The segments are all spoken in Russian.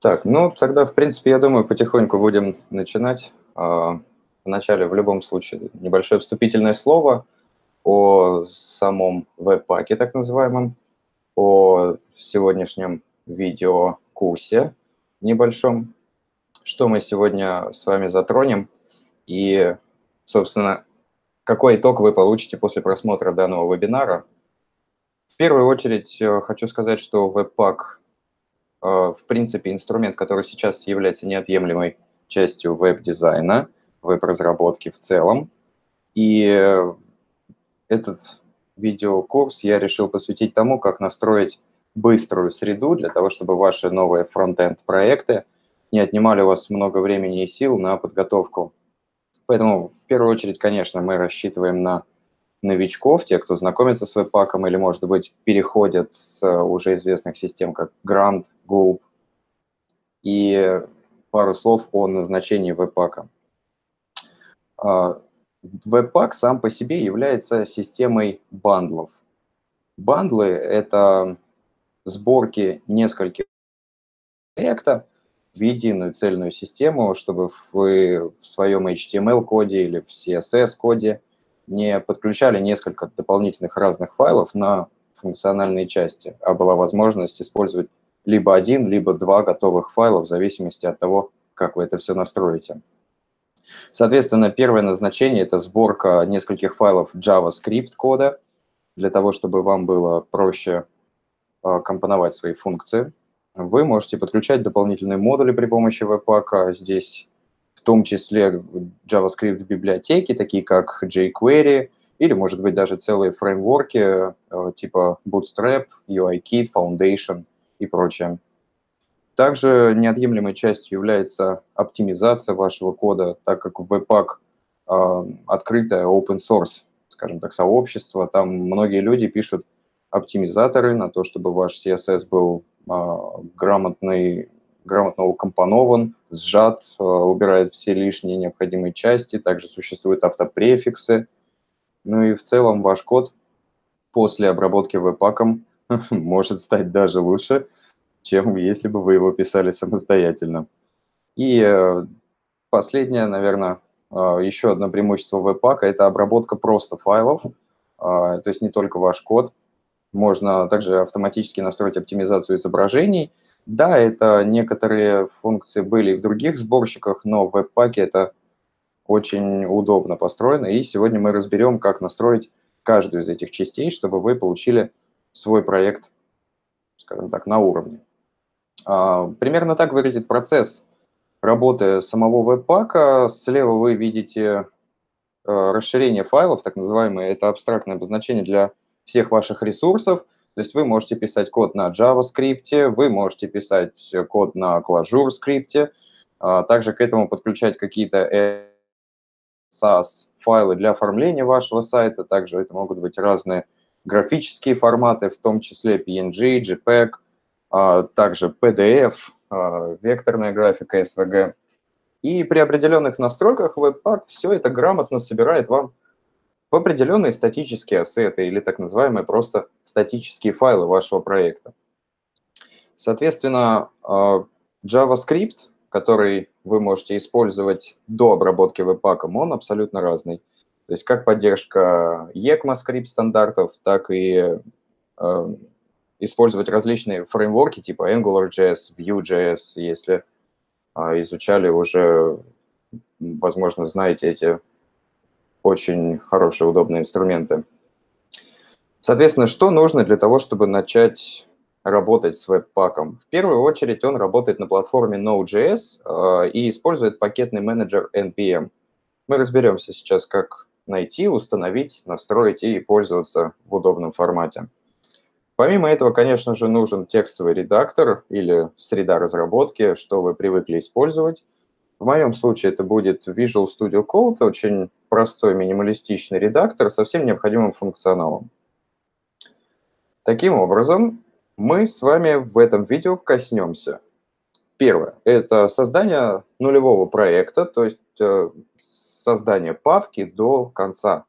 Так, ну тогда, в принципе, я думаю, потихоньку будем начинать. Вначале, в любом случае, небольшое вступительное слово о самом веб-паке, так называемом, о сегодняшнем видеокурсе небольшом, что мы сегодня с вами затронем и, собственно, какой итог вы получите после просмотра данного вебинара. В первую очередь хочу сказать, что Webpack, в принципе, инструмент, который сейчас является неотъемлемой частью веб-дизайна, веб-разработки в целом. И этот видеокурс я решил посвятить тому, как настроить быструю среду для того, чтобы ваши новые фронт-энд-проекты не отнимали у вас много времени и сил на подготовку. Поэтому, в первую очередь, конечно, мы рассчитываем на новичков, те, кто знакомится с веб-паком или, может быть, переходят с уже известных систем, как Grunt, Gulp. И пару слов о назначении веб-пака. Webpack сам по себе является системой бандлов. Бандлы — это сборки нескольких проектов в единую цельную систему, чтобы вы в своем HTML-коде или в CSS-коде не подключали несколько дополнительных разных файлов на функциональные части, а была возможность использовать либо один, либо два готовых файла в зависимости от того, как вы это все настроите. Соответственно, первое назначение – это сборка нескольких файлов JavaScript-кода, для того, чтобы вам было проще компоновать свои функции. Вы можете подключать дополнительные модули при помощи Webpack. Здесь в том числе JavaScript-библиотеки, такие как jQuery, или, может быть, даже целые фреймворки типа Bootstrap, UIKit, Foundation и прочее. Также неотъемлемой частью является оптимизация вашего кода, так как Webpack открытое open source, скажем так, сообщество. Там многие люди пишут оптимизаторы на то, чтобы ваш CSS был грамотно укомпонован, сжат, убирает все лишние необходимые части. Также существуют автопрефиксы. Ну и в целом ваш код после обработки Webpack может стать даже лучше, чем если бы вы его писали самостоятельно. И последнее, наверное, еще одно преимущество Webpack – это обработка просто файлов, то есть не только ваш код. Можно также автоматически настроить оптимизацию изображений. Да, это некоторые функции были и в других сборщиках, но в Webpack это очень удобно построено. И сегодня мы разберем, как настроить каждую из этих частей, чтобы вы получили свой проект, скажем так, на уровне. Примерно так выглядит процесс работы самого Webpack. Слева вы видите расширение файлов, так называемые. Это абстрактное обозначение для всех ваших ресурсов. То есть вы можете писать код на JavaScript, вы можете писать код на Clojure скрипте, также к этому подключать какие-то Sass файлы для оформления вашего сайта. Также это могут быть разные графические форматы, в том числе PNG, JPEG, также PDF, векторная графика, SVG. И при определенных настройках Webpack все это грамотно собирает вам в определенные статические ассеты или так называемые просто статические файлы вашего проекта. Соответственно, JavaScript, который вы можете использовать до обработки Webpack, он абсолютно разный. То есть как поддержка ECMAScript стандартов, так и использовать различные фреймворки типа AngularJS, Vue.js, если изучали уже, возможно, знаете эти очень хорошие, удобные инструменты. Соответственно, что нужно для того, чтобы начать работать с Webpack? В первую очередь он работает на платформе Node.js и использует пакетный менеджер NPM. Мы разберемся сейчас, как найти, установить, настроить и пользоваться в удобном формате. Помимо этого, конечно же, нужен текстовый редактор или среда разработки, что вы привыкли использовать. В моем случае это будет Visual Studio Code, очень простой минималистичный редактор со всем необходимым функционалом. Таким образом, мы с вами в этом видео коснемся. Первое – это создание нулевого проекта, то есть создание папки до конца.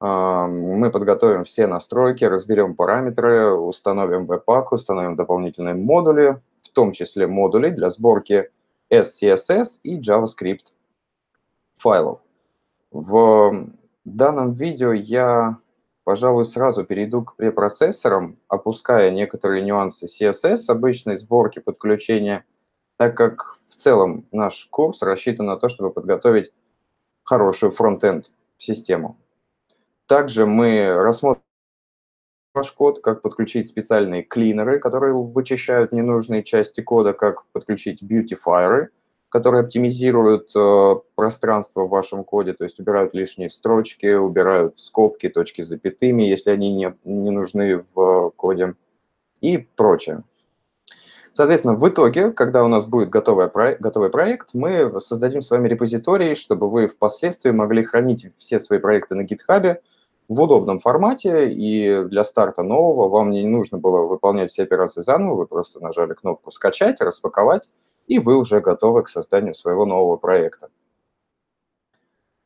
Мы подготовим все настройки, разберем параметры, установим Webpack, установим дополнительные модули, в том числе модули для сборки SCSS и JavaScript файлов. В данном видео я, пожалуй, сразу перейду к препроцессорам, опуская некоторые нюансы CSS, обычной сборки, подключения, так как в целом наш курс рассчитан на то, чтобы подготовить хорошую фронт-энд-систему. Также мы рассмотрим ваш код, как подключить специальные клинеры, которые вычищают ненужные части кода, как подключить бьютифайеры, которые оптимизируют пространство в вашем коде, то есть убирают лишние строчки, убирают скобки, точки с запятыми, если они не нужны в коде и прочее. Соответственно, в итоге, когда у нас будет готовый проект, мы создадим с вами репозиторий, чтобы вы впоследствии могли хранить все свои проекты на GitHub в удобном формате, и для старта нового вам не нужно было выполнять все операции заново, вы просто нажали кнопку «Скачать», «Распаковать», и вы уже готовы к созданию своего нового проекта.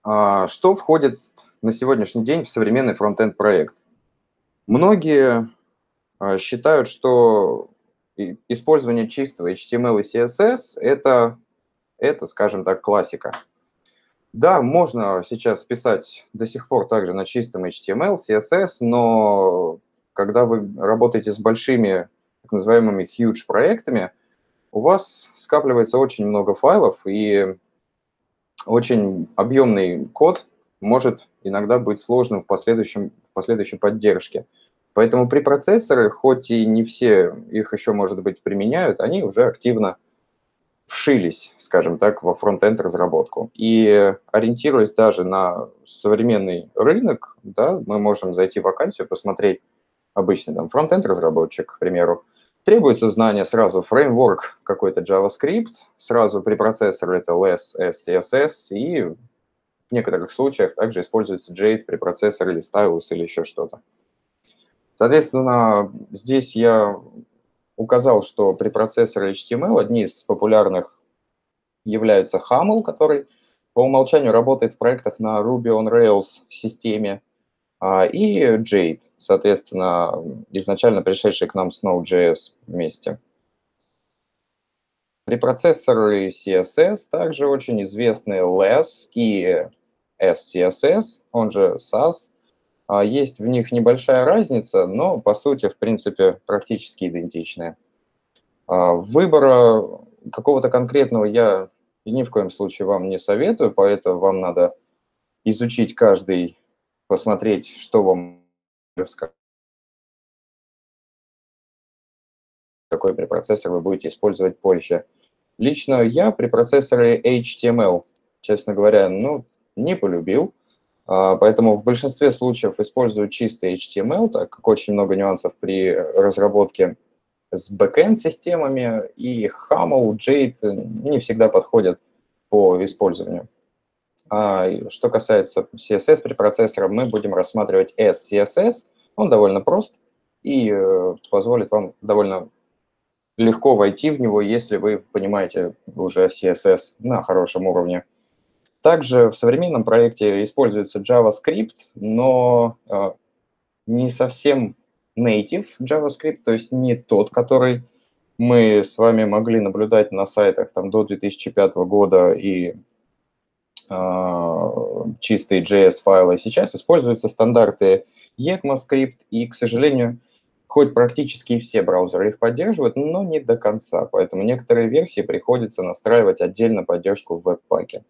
Что входит на сегодняшний день в современный фронт-энд проект? Многие считают, что использование чистого HTML и CSS – это, скажем так, классика. Да, можно сейчас писать до сих пор также на чистом HTML, CSS, но когда вы работаете с большими так называемыми huge проектами, у вас скапливается очень много файлов, и очень объемный код может иногда быть сложным в последующей поддержке. Поэтому препроцессоры, хоть и не все их еще, может быть, применяют, они уже активно вшились, скажем так, во фронт-энд разработку. И ориентируясь даже на современный рынок, да, мы можем зайти в вакансию, посмотреть обычный там фронт-энд разработчик, к примеру. Требуется знание сразу фреймворк какой-то JavaScript, сразу препроцессор это LESS, SCSS, и в некоторых случаях также используется Jade, препроцессор или stylus или еще что-то. Соответственно, здесь я указал, что препроцессоры HTML, одни из популярных являются Haml, который по умолчанию работает в проектах на Ruby on Rails системе, и Jade, соответственно, изначально пришедший к нам с Node.js вместе. Препроцессоры CSS также очень известны LESS и SCSS, он же Sass. Есть в них небольшая разница, но, по сути, в принципе, практически идентичные. Выбора какого-то конкретного я ни в коем случае вам не советую, поэтому вам надо изучить каждый, посмотреть, что вам какой препроцессор вы будете использовать позже. Лично я препроцессоры HTML, честно говоря, ну, не полюбил. Поэтому в большинстве случаев использую чистый HTML, так как очень много нюансов при разработке с бэкэнд-системами, и Haml, Jade не всегда подходят по использованию. Что касается CSS препроцессора, мы будем рассматривать SCSS. Он довольно прост и позволит вам довольно легко войти в него, если вы понимаете уже CSS на хорошем уровне. Также в современном проекте используется JavaScript, но не совсем native JavaScript, то есть не тот, который мы с вами могли наблюдать на сайтах там, до 2005 года и чистые JS-файлы. Сейчас используются стандарты ECMAScript, и, к сожалению, хоть практически все браузеры их поддерживают, но не до конца, поэтому некоторые версии приходится настраивать отдельно поддержку в Webpack.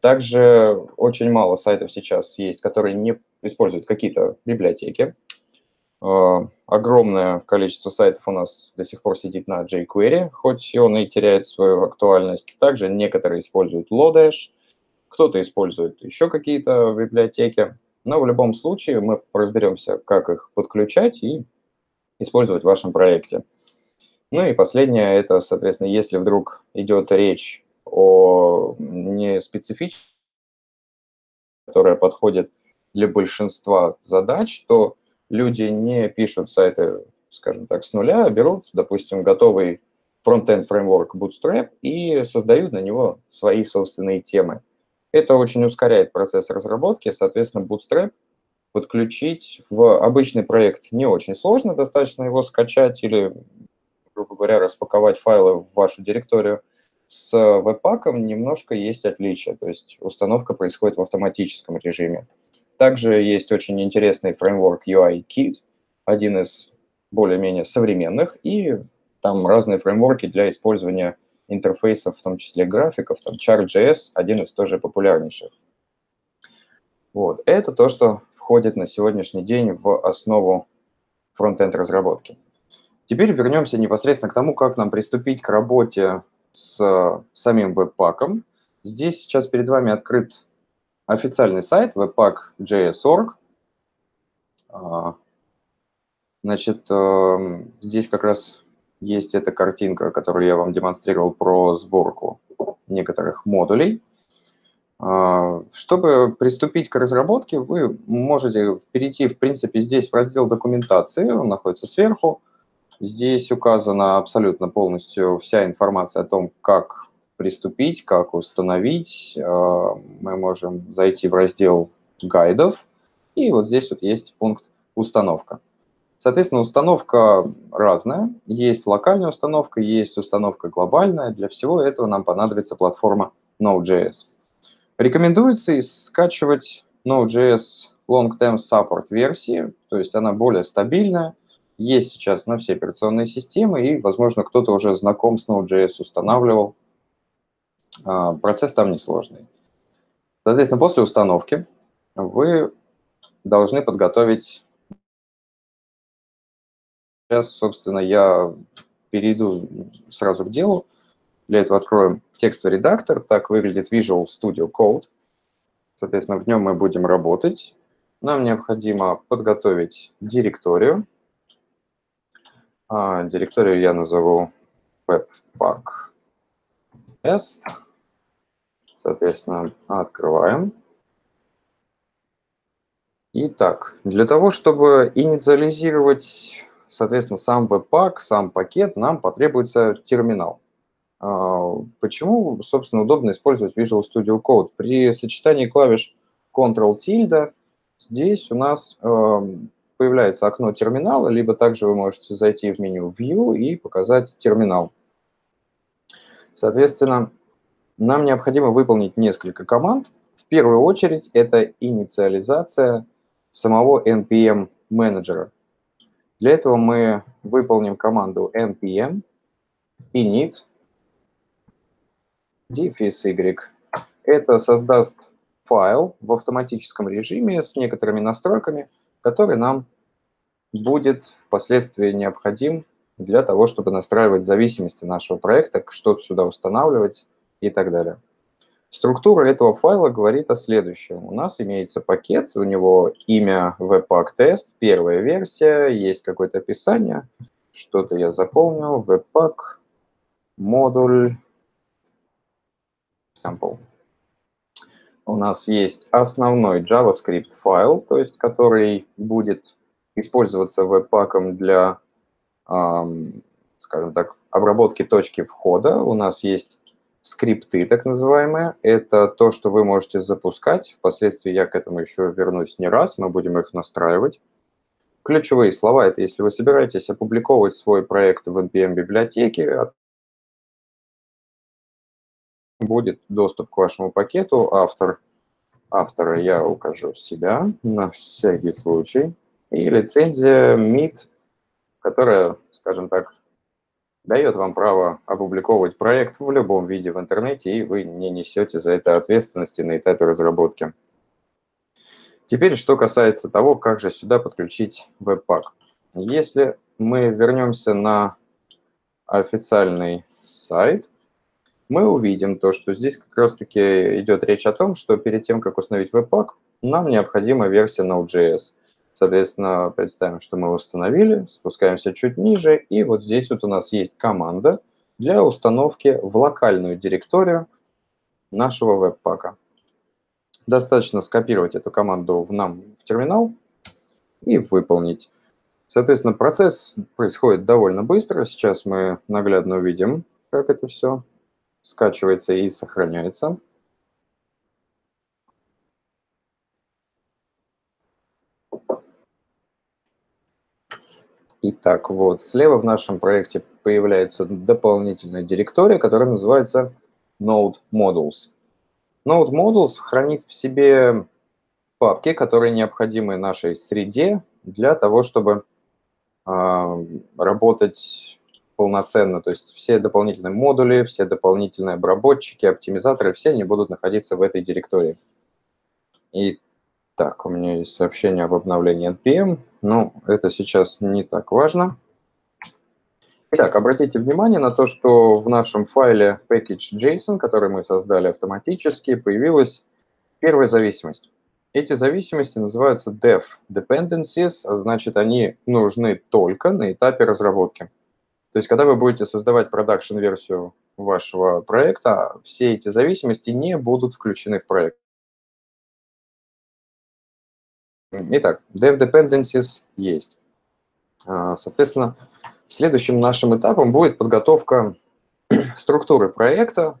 Также очень мало сайтов сейчас есть, которые не используют какие-то библиотеки. Огромное количество сайтов у нас до сих пор сидит на jQuery, хоть и он и теряет свою актуальность. Также некоторые используют Lodash, кто-то использует еще какие-то библиотеки. Но в любом случае мы разберемся, как их подключать и использовать в вашем проекте. Ну и последнее, это, соответственно, если вдруг идет речь о неспецифичности, которая подходит для большинства задач, то люди не пишут сайты, скажем так, с нуля, а берут, допустим, готовый фронт-энд фреймворк Bootstrap и создают на него свои собственные темы. Это очень ускоряет процесс разработки, соответственно, Bootstrap подключить в обычный проект не очень сложно, достаточно его скачать или грубо говоря, распаковать файлы в вашу директорию. С Webpack немножко есть отличие, то есть установка происходит в автоматическом режиме. Также есть очень интересный фреймворк UIKit, один из более-менее современных, и там разные фреймворки для использования интерфейсов, в том числе графиков, там Chart.js, один из тоже популярнейших. Вот, это то, что входит на сегодняшний день в основу фронт-энд-разработки. Теперь вернемся непосредственно к тому, как нам приступить к работе с самим Webpack. Здесь сейчас перед вами открыт официальный сайт webpack.js.org. Значит, здесь как раз есть эта картинка, которую я вам демонстрировал про сборку некоторых модулей. Чтобы приступить к разработке, вы можете перейти, в принципе, здесь в раздел документации, он находится сверху. Здесь указана абсолютно полностью вся информация о том, как приступить, как установить. Мы можем зайти в раздел гайдов, и вот здесь вот есть пункт «Установка». Соответственно, установка разная. Есть локальная установка, есть установка глобальная. Для всего этого нам понадобится платформа Node.js. Рекомендуется скачивать Node.js Long-Term Support версии, то есть она более стабильная, есть сейчас на все операционные системы, и, возможно, кто-то уже знаком с Node.js устанавливал. Процесс там несложный. Соответственно, после установки вы должны подготовить... Сейчас, собственно, я перейду сразу к делу. Для этого откроем текстовый редактор. Так выглядит Visual Studio Code. Соответственно, в нем мы будем работать. Нам необходимо подготовить директорию. Директорию я назову webpack.s. Соответственно, открываем. Итак, для того, чтобы инициализировать... Соответственно, сам Webpack, сам пакет, нам потребуется терминал. Почему, собственно, удобно использовать Visual Studio Code? При сочетании клавиш Ctrl-tilde здесь у нас появляется окно терминала, либо также вы можете зайти в меню View и показать терминал. Соответственно, нам необходимо выполнить несколько команд. В первую очередь, это инициализация самого NPM менеджера. Для этого мы выполним команду npm init -y. Это создаст файл в автоматическом режиме с некоторыми настройками, который нам будет впоследствии необходим для того, чтобы настраивать зависимости нашего проекта, что-то сюда устанавливать и так далее. Структура этого файла говорит о следующем. У нас имеется пакет, у него имя webpack.test, первая версия, есть какое-то описание, что-то я запомнил, webpack, модуль, sample. У нас есть основной JavaScript файл, то есть который будет использоваться webpack для, скажем так, обработки точки входа. У нас есть скрипты, так называемые, это то, что вы можете запускать. Впоследствии я к этому еще вернусь не раз, мы будем их настраивать. Ключевые слова – это если вы собираетесь опубликовывать свой проект в NPM-библиотеке, будет доступ к вашему пакету, автора я укажу себя на всякий случай, и лицензия MIT, которая, скажем так, дает вам право опубликовывать проект в любом виде в интернете, и вы не несете за это ответственности на этапе разработки. Теперь, что касается того, как же сюда подключить Webpack. Если мы вернемся на официальный сайт, мы увидим то, что здесь как раз-таки идет речь о том, что перед тем, как установить Webpack, нам необходима версия Node.js. Соответственно, представим, что мы установили, спускаемся чуть ниже, и вот здесь вот у нас есть команда для установки в локальную директорию нашего Webpack. Достаточно скопировать эту команду в терминал и выполнить. Соответственно, процесс происходит довольно быстро. Сейчас мы наглядно увидим, как это все скачивается и сохраняется. Итак, вот слева в нашем проекте появляется дополнительная директория, которая называется Node Modules. Node Modules хранит в себе папки, которые необходимы нашей среде для того, чтобы работать полноценно. То есть все дополнительные модули, все дополнительные обработчики, оптимизаторы, все они будут находиться в этой директории. И так, у меня есть сообщение об обновлении NPM, но это сейчас не так важно. Итак, обратите внимание на то, что в нашем файле package.json, который мы создали автоматически, появилась первая зависимость. Эти зависимости называются dev dependencies, значит, они нужны только на этапе разработки. То есть, когда вы будете создавать продакшн-версию вашего проекта, все эти зависимости не будут включены в проект. Итак, dev dependencies есть. Соответственно, следующим нашим этапом будет подготовка структуры проекта,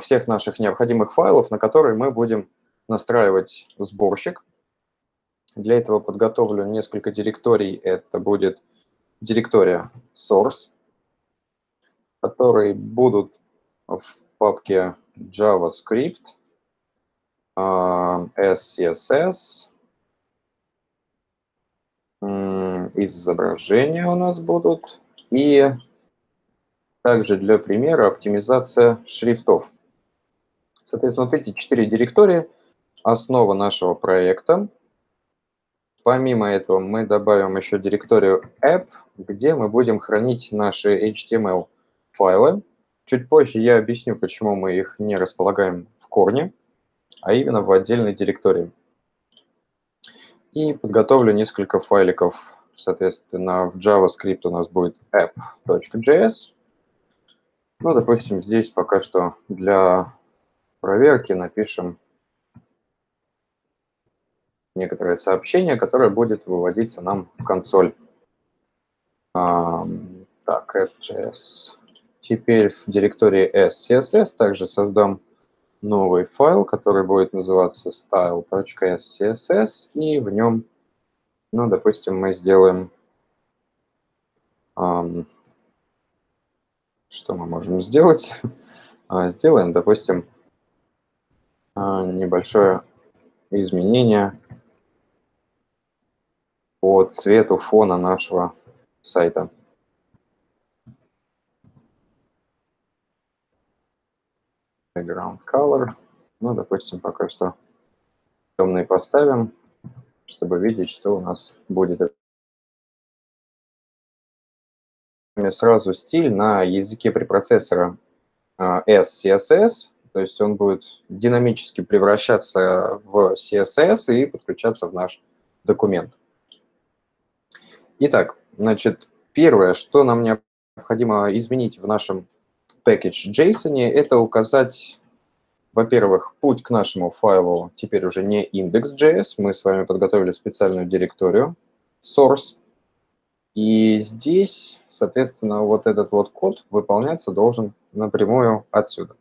всех наших необходимых файлов, на которые мы будем настраивать сборщик. Для этого подготовлю несколько директорий. Это будет директория source, которые будут в папке JavaScript, SCSS. Изображения у нас будут. И также для примера оптимизация шрифтов. Соответственно, вот эти 4 директории – основа нашего проекта. Помимо этого мы добавим еще директорию app, где мы будем хранить наши HTML-файлы. Чуть позже я объясню, почему мы их не располагаем в корне, а именно в отдельной директории. И подготовлю несколько файликов. Соответственно, в JavaScript у нас будет app.js. Ну, допустим, здесь пока что для проверки напишем некоторое сообщение, которое будет выводиться нам в консоль. Так, app.js. Теперь в директории SCSS также создам новый файл, который будет называться style.scss, и в нем, ну, допустим, мы сделаем, что мы можем сделать? Сделаем, допустим, небольшое изменение по цвету фона нашего сайта. Background color. Ну, допустим, пока что темный поставим, чтобы видеть, что у нас будет. Сразу стиль на языке препроцессора SCSS, то есть он будет динамически превращаться в CSS и подключаться в наш документ. Итак, значит, первое, что нам необходимо изменить в нашем package.json, это указать, во-первых, путь к нашему файлу теперь уже не index.js, мы с вами подготовили специальную директорию source, и здесь, соответственно, вот этот вот код выполняться должен напрямую отсюда.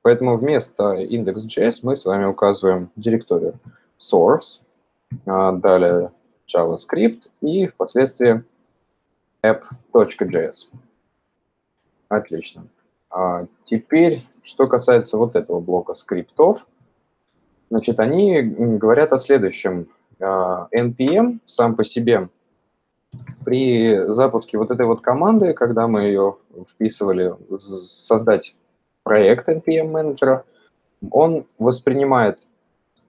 Поэтому вместо index.js мы с вами указываем директорию source, далее JavaScript и впоследствии app.js. Отлично. Теперь, что касается вот этого блока скриптов, значит, они говорят о следующем. NPM сам по себе при запуске вот этой вот команды, когда мы ее вписывали, создать проект NPM менеджера, он воспринимает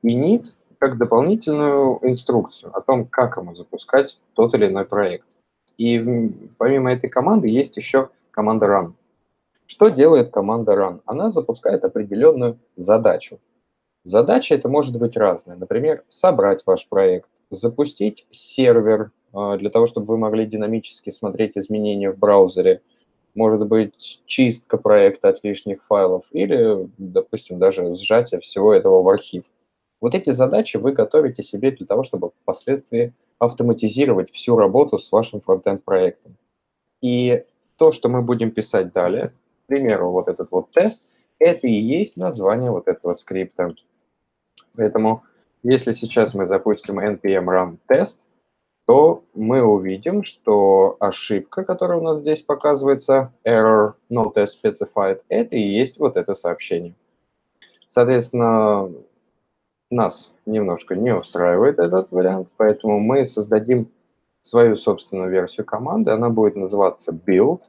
init как дополнительную инструкцию о том, как ему запускать тот или иной проект. И помимо этой команды есть еще команда run. Что делает команда run? Она запускает определенную задачу. Задача это может быть разная. Например, собрать ваш проект, запустить сервер для того, чтобы вы могли динамически смотреть изменения в браузере. Может быть, чистка проекта от лишних файлов или, допустим, даже сжатие всего этого в архив. Вот эти задачи вы готовите себе для того, чтобы впоследствии автоматизировать всю работу с вашим фронтенд-проектом. И то, что мы будем писать далее, к примеру, вот этот вот тест, это и есть название вот этого скрипта. Поэтому, если сейчас мы запустим npm run test, то мы увидим, что ошибка, которая у нас здесь показывается, error not as specified, это и есть вот это сообщение. Соответственно, нас немножко не устраивает этот вариант, поэтому мы создадим свою собственную версию команды. Она будет называться build,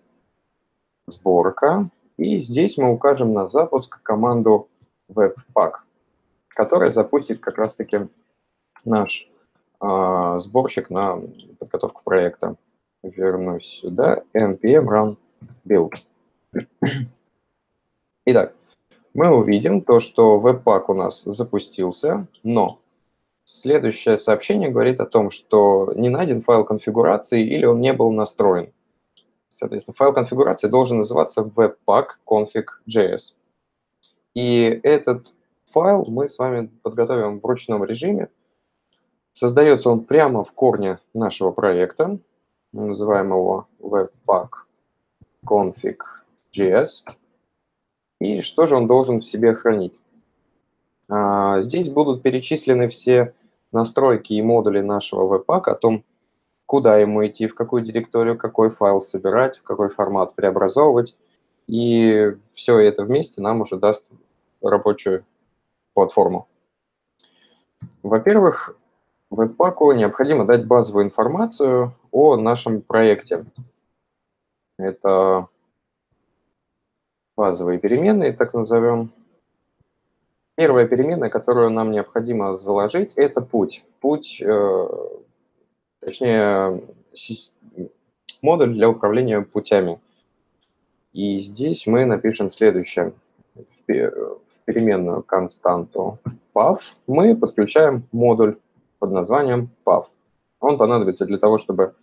сборка, и здесь мы укажем на запуск команду Webpack, которая запустит как раз-таки наш сборщик на подготовку проекта. Вернусь сюда, npm run build. Итак, мы увидим то, что Webpack у нас запустился, но следующее сообщение говорит о том, что не найден файл конфигурации или он не был настроен. Соответственно, файл конфигурации должен называться webpack.config.js. И этот файл мы с вами подготовим в ручном режиме. Создается он прямо в корне нашего проекта. Мы называем его webpack.config.js. И что же он должен в себе хранить? Здесь будут перечислены все настройки и модули нашего Webpack, о том, куда ему идти, в какую директорию, какой файл собирать, в какой формат преобразовывать. И все это вместе нам уже даст рабочую платформу. Во-первых, Webpack'у необходимо дать базовую информацию о нашем проекте. Это базовые переменные, так назовем. Первая переменная, которую нам необходимо заложить, это путь. Путь, точнее, модуль для управления путями. И здесь мы напишем следующее. В переменную константу path мы подключаем модуль под названием path. Он понадобится для того, чтобы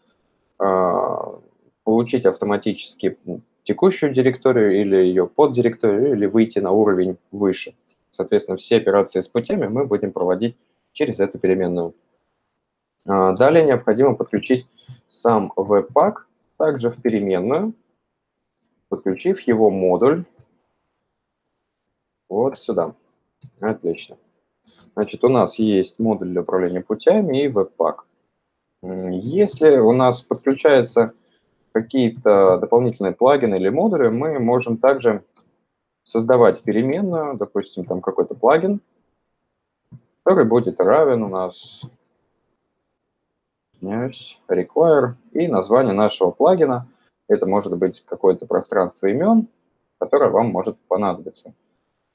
получить автоматически текущую директорию или ее поддиректорию, или выйти на уровень выше. Соответственно, все операции с путями мы будем проводить через эту переменную. Далее необходимо подключить сам Webpack также в переменную, подключив его модуль вот сюда. Отлично. Значит, у нас есть модуль для управления путями и Webpack. Если у нас подключаются какие-то дополнительные плагины или модули, мы можем также создавать переменную, допустим, там какой-то плагин, который будет равен у нас require и название нашего плагина. Это может быть какое-то пространство имен, которое вам может понадобиться.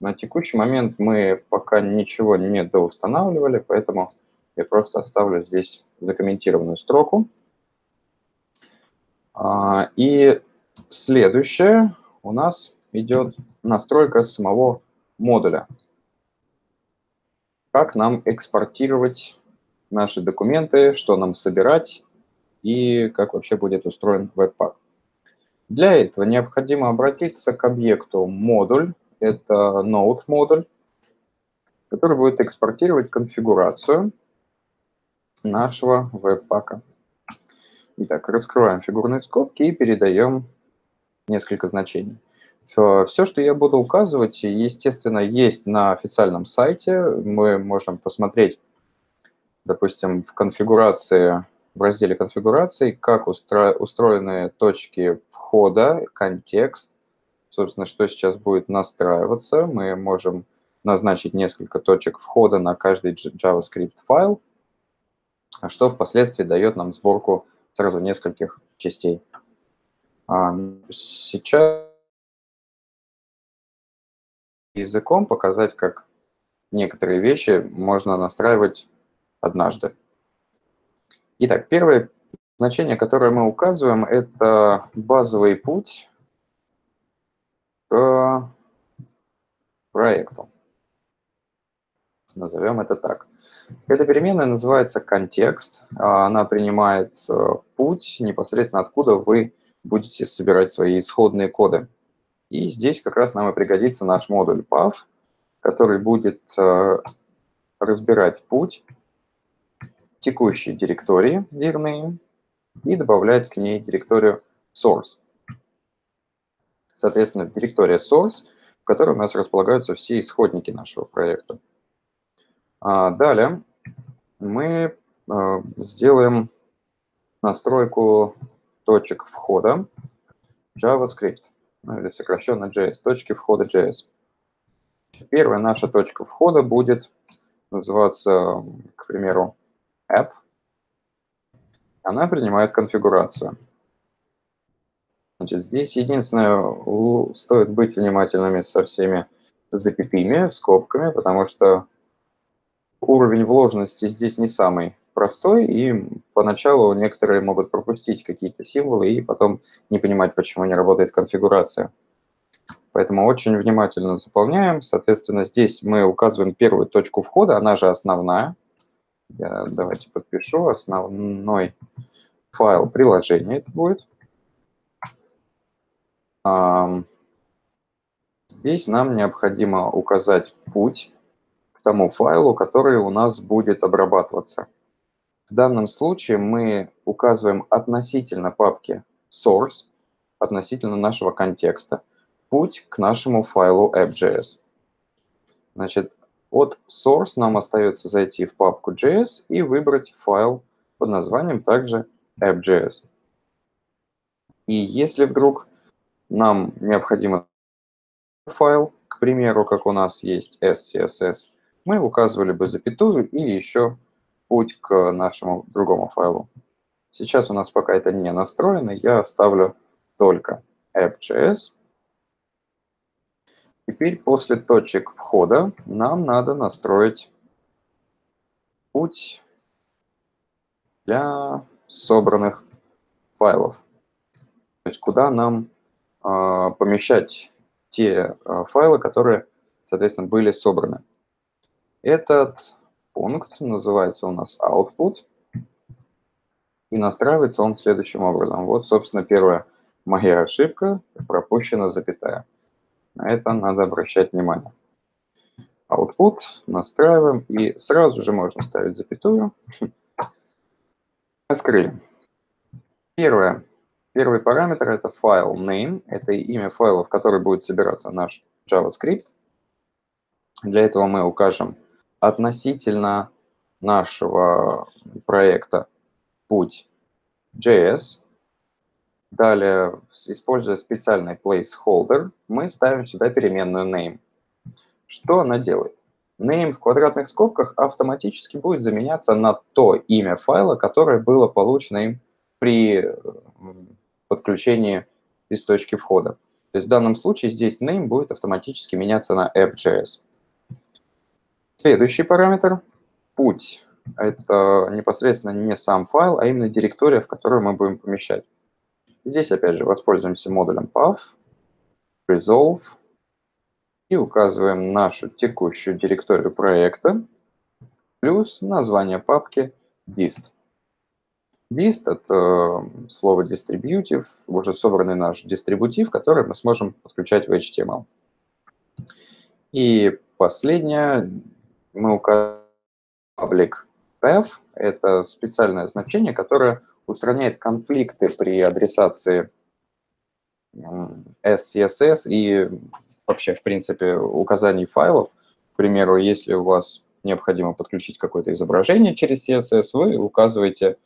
На текущий момент мы пока ничего не доустанавливали, поэтому я просто оставлю здесь закомментированную строку. И следующее у нас идет настройка самого модуля. Как нам экспортировать наши документы, что нам собирать и как вообще будет устроен Webpack. Для этого необходимо обратиться к объекту модуль, это Node модуль, который будет экспортировать конфигурацию нашего Webpack. Итак, раскрываем фигурные скобки и передаем несколько значений. Все, что я буду указывать, естественно, есть на официальном сайте. Мы можем посмотреть, допустим, в конфигурации, в разделе конфигурации, как устроены точки входа, контекст, собственно, что сейчас будет настраиваться. Мы можем назначить несколько точек входа на каждый JavaScript файл, что впоследствии дает нам сборку сразу нескольких частей. Сейчас языком показать, как некоторые вещи можно настраивать однажды. Итак, первое значение, которое мы указываем, это базовый путь к проекту. Назовем это так. Эта переменная называется контекст. Она принимает путь непосредственно откуда вы будете собирать свои исходные коды. И здесь как раз нам и пригодится наш модуль path, который будет разбирать путь текущей директории дирные и добавлять к ней директорию source. Соответственно, директория source, в которой у нас располагаются все исходники нашего проекта. Далее мы сделаем настройку точек входа JavaScript, ну, или сокращенно JS, точки входа JS. Первая наша точка входа будет называться, к примеру, app. Она принимает конфигурацию. Значит, здесь единственное, стоит быть внимательными со всеми запятыми, скобками, потому что уровень вложенности здесь не самый простой, и поначалу некоторые могут пропустить какие-то символы и потом не понимать, почему не работает конфигурация. Поэтому очень внимательно заполняем. Соответственно, здесь мы указываем первую точку входа, она же основная. Я давайте подпишу основной файл приложения. Это будет. Здесь нам необходимо указать путь к тому файлу, который у нас будет обрабатываться. В данном случае мы указываем относительно папки source, относительно нашего контекста, путь к нашему файлу app.js. Значит, от source нам остается зайти в папку JS и выбрать файл под названием также app.js. И если вдруг нам необходимо файл, к примеру, как у нас есть SCSS, мы указывали бы запятую и еще путь к нашему другому файлу. Сейчас у нас пока это не настроено, я вставлю только app.js. Теперь после точек входа нам надо настроить путь для собранных файлов. То есть куда нам помещать те файлы, которые, соответственно, были собраны. Этот пункт называется у нас output. И настраивается он следующим образом. Вот, собственно, первая моя ошибка, пропущена запятая. На это надо обращать внимание. Output настраиваем, и сразу же можно ставить запятую. Открыли. Первый параметр – это файл name. Это имя файла, в который будет собираться наш JavaScript. Для этого мы укажем относительно нашего проекта путь JS. Далее, используя специальный placeholder, мы ставим сюда переменную name. Что она делает? Name в квадратных скобках автоматически будет заменяться на то имя файла, которое было получено им при подключении из точки входа. То есть в данном случае здесь name будет автоматически меняться на app.js. Следующий параметр – путь. Это непосредственно не сам файл, а именно директория, в которую мы будем помещать. Здесь, опять же, воспользуемся модулем path, resolve и указываем нашу текущую директорию проекта плюс название папки dist. Dist – это слово distributive, уже собранный наш дистрибутив, который мы сможем подключать в HTML. И последнее, мы указываем public path – это специальное значение, которое устраняет конфликты при адресации SCSS и вообще, в принципе, указаний файлов. К примеру, если у вас необходимо подключить какое-то изображение через CSS, вы указываете,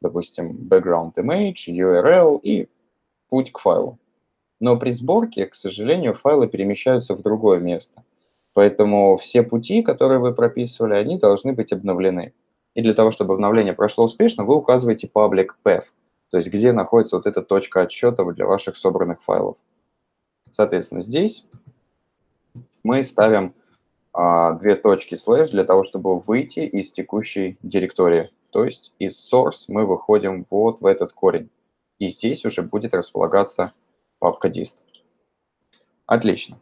допустим, background image, URL и путь к файлу. Но при сборке, к сожалению, файлы перемещаются в другое место. Поэтому все пути, которые вы прописывали, они должны быть обновлены. И для того, чтобы обновление прошло успешно, вы указываете public path, то есть где находится вот эта точка отсчета для ваших собранных файлов. Соответственно, здесь мы ставим две точки слэш для того, чтобы выйти из текущей директории. То есть из source мы выходим вот в этот корень. И здесь уже будет располагаться папка dist. Отлично.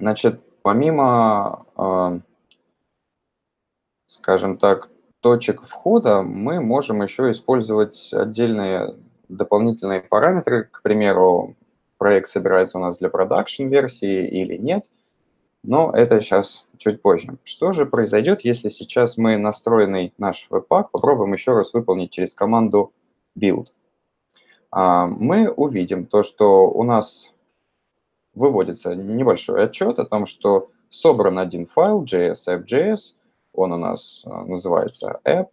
Значит, помимо... скажем так, точек входа, мы можем еще использовать отдельные дополнительные параметры. К примеру, проект собирается у нас для продакшн-версии или нет, но это сейчас чуть позже. Что же произойдет, если сейчас мы настроенный наш Webpack попробуем еще раз выполнить через команду build? Мы увидим то, что у нас выводится небольшой отчет о том, что собран один файл JS, app.js. Он у нас называется app,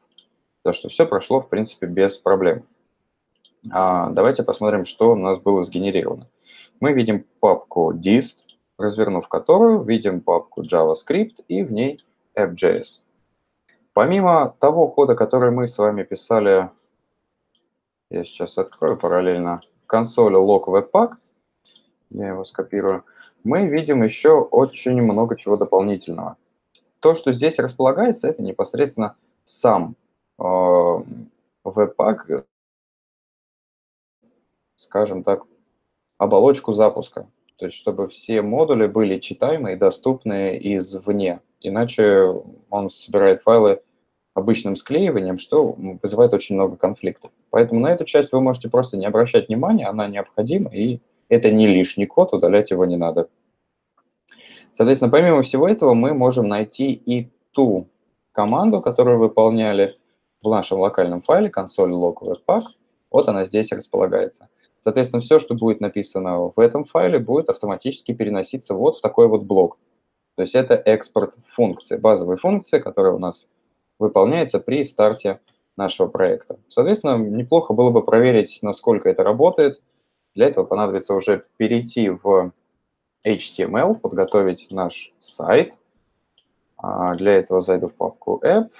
так что все прошло, в принципе, без проблем. Давайте посмотрим, что у нас было сгенерировано. Мы видим папку dist, развернув которую, видим папку JavaScript и в ней app.js. Помимо того кода, который мы с вами писали, я сейчас открою параллельно консоль log webpack, я его скопирую, мы видим еще очень много чего дополнительного. То, что здесь располагается, это непосредственно сам webpack, скажем так, оболочку запуска. То есть, чтобы все модули были читаемы и доступны извне. Иначе он собирает файлы обычным склеиванием, что вызывает очень много конфликтов. Поэтому на эту часть вы можете просто не обращать внимания, она необходима, и это не лишний код, удалять его не надо. Соответственно, помимо всего этого, мы можем найти и ту команду, которую выполняли в нашем локальном файле, консоль log webpack. Вот она здесь располагается. Соответственно, все, что будет написано в этом файле, будет автоматически переноситься вот в такой вот блок. То есть это экспорт функции, базовые функции, которые у нас выполняются при старте нашего проекта. Соответственно, неплохо было бы проверить, насколько это работает. Для этого понадобится уже перейти в HTML, подготовить наш сайт. Для этого зайду в папку App.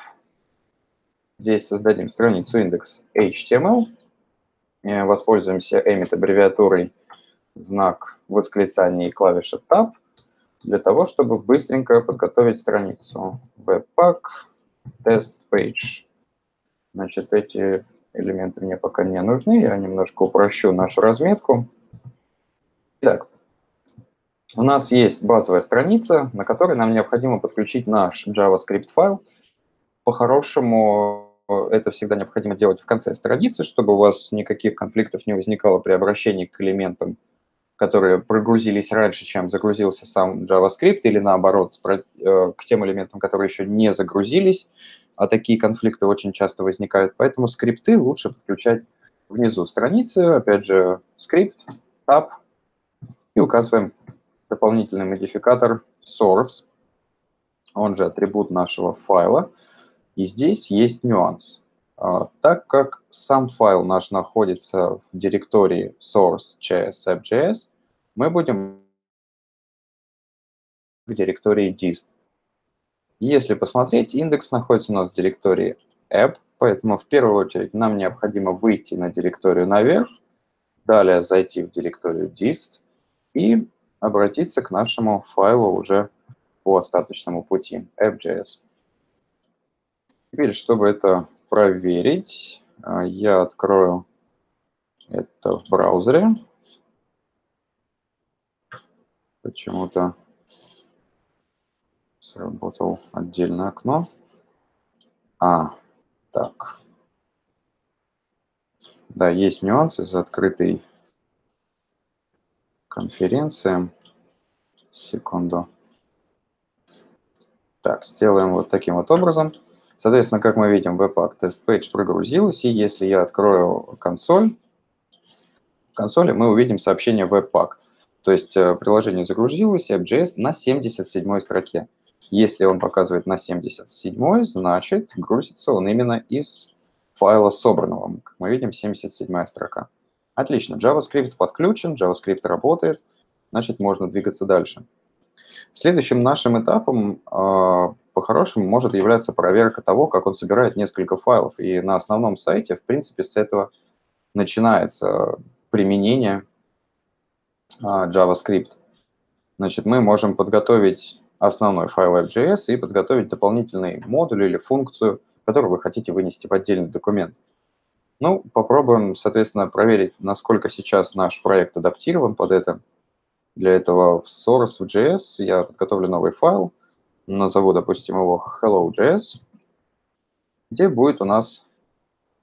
Здесь создадим страницу index.html. Воспользуемся emit-аббревиатурой, знак восклицания и клавиша Tab, для того, чтобы быстренько подготовить страницу. Webpack, Test Page. Значит, эти элементы мне пока не нужны. Я немножко упрощу нашу разметку. Итак, у нас есть базовая страница, на которой нам необходимо подключить наш JavaScript файл. По-хорошему, это всегда необходимо делать в конце страницы, чтобы у вас никаких конфликтов не возникало при обращении к элементам, которые прогрузились раньше, чем загрузился сам JavaScript, или наоборот, к тем элементам, которые еще не загрузились, а такие конфликты очень часто возникают. Поэтому скрипты лучше подключать внизу страницы, опять же, скрипт, tab, и указываем дополнительный модификатор source, он же атрибут нашего файла. И здесь есть нюанс. Так как сам файл наш находится в директории source.js.app.js, мы будем в директории dist. Если посмотреть, индекс находится у нас в директории app, поэтому в первую очередь нам необходимо выйти на директорию наверх, далее зайти в директорию dist и обратиться к нашему файлу уже по остаточному пути app.js. Теперь, чтобы это проверить, я открою это в браузере. Почему-то сработало отдельное окно. Так. Да, есть нюансы с открытой конференцией. Секунду. Так, сделаем вот таким вот образом. Соответственно, как мы видим, Webpack Test Page прогрузилась, и если я открою консоль, в консоли мы увидим сообщение Webpack. То есть приложение загрузилось, app.js на 77-й строке. Если он показывает на 77-й, значит, грузится он именно из файла собранного. Как мы видим, 77-я строка. Отлично, JavaScript подключен, JavaScript работает, значит, можно двигаться дальше. Следующим нашим этапом, по-хорошему, может являться проверка того, как он собирает несколько файлов. И на основном сайте, в принципе, с этого начинается применение JavaScript. Значит, мы можем подготовить основной файл app.js и подготовить дополнительный модуль или функцию, которую вы хотите вынести в отдельный документ. Ну, попробуем, соответственно, проверить, насколько сейчас наш проект адаптирован под это. Для этого в source.js я подготовлю новый файл, назову, допустим, его hello.js, где будет у нас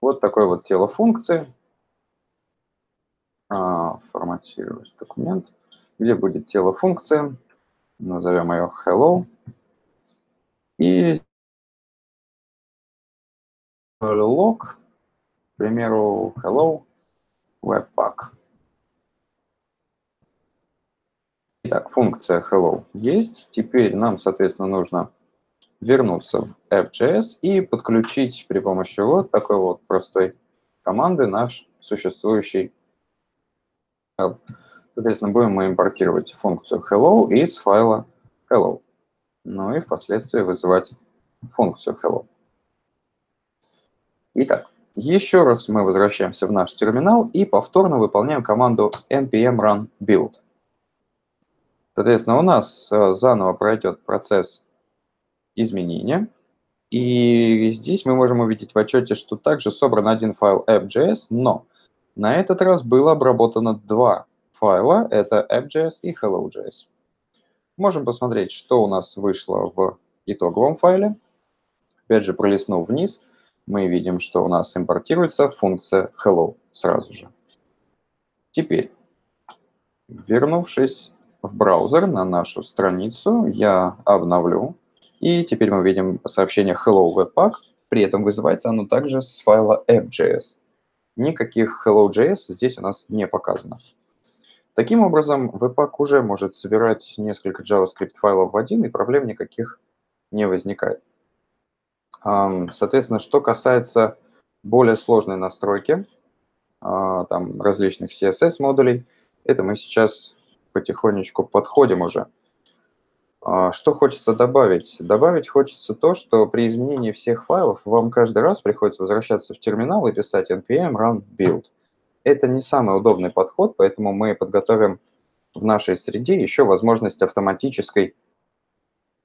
вот такое вот тело функции, форматировать документ, где будет тело функции, назовем ее hello, и log, к примеру, hello webpack. Итак, функция hello есть. Теперь нам, соответственно, нужно вернуться в app.js и подключить при помощи вот такой вот простой команды наш существующий help. Соответственно, будем мы импортировать функцию hello из файла hello. Ну и впоследствии вызывать функцию hello. Итак, еще раз мы возвращаемся в наш терминал и повторно выполняем команду npm run build. Соответственно, у нас заново пройдет процесс изменения. И здесь мы можем увидеть в отчете, что также собран один файл app.js, но на этот раз было обработано два файла. Это app.js и hello.js. Можем посмотреть, что у нас вышло в итоговом файле. Опять же, пролистнув вниз, мы видим, что у нас импортируется функция hello сразу же. Теперь, вернувшись в браузер на нашу страницу, я обновлю. И теперь мы видим сообщение hello webpack, при этом вызывается оно также с файла app.js. Никаких hello.js здесь у нас не показано. Таким образом, webpack уже может собирать несколько JavaScript файлов в один, и проблем никаких не возникает. Соответственно, что касается более сложной настройки, там различных CSS модулей, это мы сейчас потихонечку подходим уже. Что хочется добавить? Добавить хочется то, что при изменении всех файлов вам каждый раз приходится возвращаться в терминал и писать npm run build. Это не самый удобный подход, поэтому мы подготовим в нашей среде еще возможность автоматической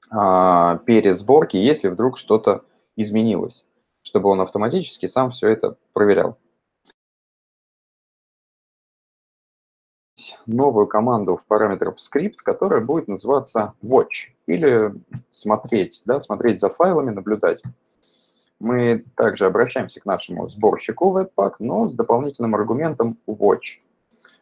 пересборки, если вдруг что-то изменилось, чтобы он автоматически сам все это проверял. Новую команду в параметрах скрипт, которая будет называться watch, или смотреть, да, смотреть за файлами, наблюдать. Мы также обращаемся к нашему сборщику Webpack, но с дополнительным аргументом watch.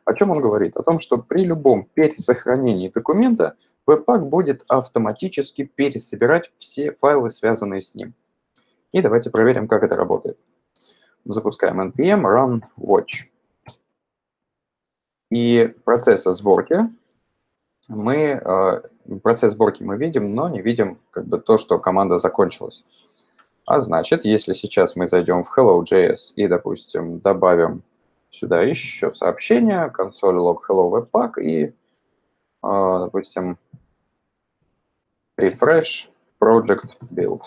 О чем он говорит? О том, что при любом пересохранении документа Webpack будет автоматически пересобирать все файлы, связанные с ним. И давайте проверим, как это работает. Запускаем npm run watch. И процесс сборки мы видим, но не видим как бы то, что команда закончилась. А значит, если сейчас мы зайдем в hello.js и, допустим, добавим сюда еще сообщение, console log hello webpack и, допустим, refresh project build.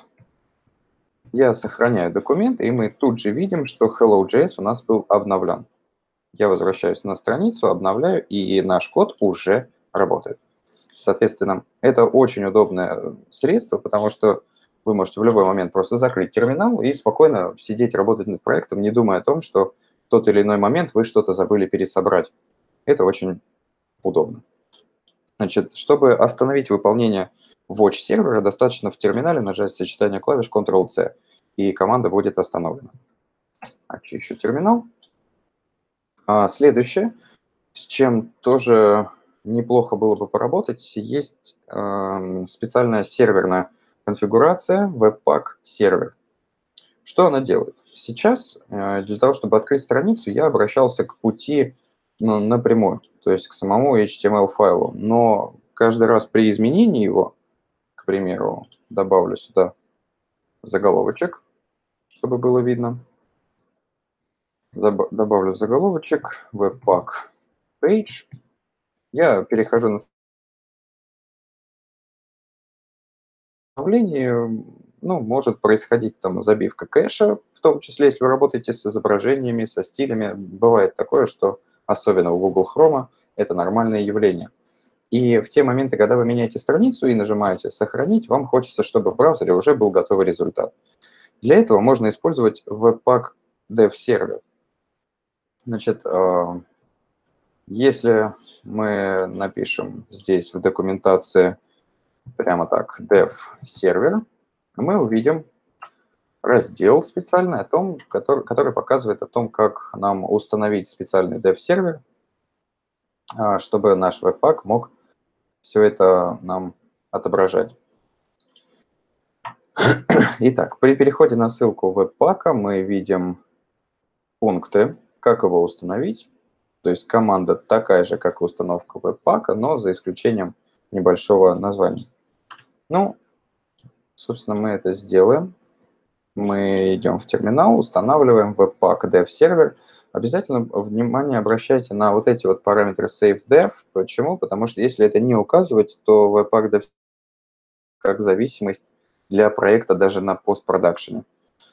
Я сохраняю документ, и мы тут же видим, что hello.js у нас был обновлен. Я возвращаюсь на страницу, обновляю, и наш код уже работает. Соответственно, это очень удобное средство, потому что вы можете в любой момент просто закрыть терминал и спокойно сидеть, работать над проектом, не думая о том, что в тот или иной момент вы что-то забыли пересобрать. Это очень удобно. Значит, чтобы остановить выполнение watch сервера, достаточно в терминале нажать сочетание клавиш Ctrl-C, и команда будет остановлена. Очищу терминал. Следующее, с чем тоже неплохо было бы поработать, есть специальная серверная конфигурация Webpack сервер. Что она делает? Сейчас для того, чтобы открыть страницу, я обращался к пути напрямую, то есть к самому HTML-файлу. Но каждый раз при изменении его, к примеру, добавлю сюда заголовочек, чтобы было видно. Добавлю заголовочек Webpack Page. Я перехожу на обновление. Ну, может происходить там забивка кэша, в том числе, если вы работаете с изображениями, со стилями. Бывает такое, что особенно у Google Chrome это нормальное явление. И в те моменты, когда вы меняете страницу и нажимаете «Сохранить», вам хочется, чтобы в браузере уже был готовый результат. Для этого можно использовать Webpack Dev сервер. Значит, если мы напишем здесь в документации прямо так dev сервер, мы увидим раздел специальный, о том, который показывает о том, как нам установить специальный dev сервер, чтобы наш Webpack мог все это нам отображать. Итак, при переходе на ссылку Webpack мы видим пункты, как его установить. То есть команда такая же, как и установка Webpack, но за исключением небольшого названия. Ну, Собственно, мы это сделаем. Мы идем в терминал, устанавливаем Webpack Dev сервер. Обязательно внимание обращайте на вот эти вот параметры SafeDev. Почему? Потому что если это не указывать, то Webpack Dev как зависимость для проекта даже на постпродакшене.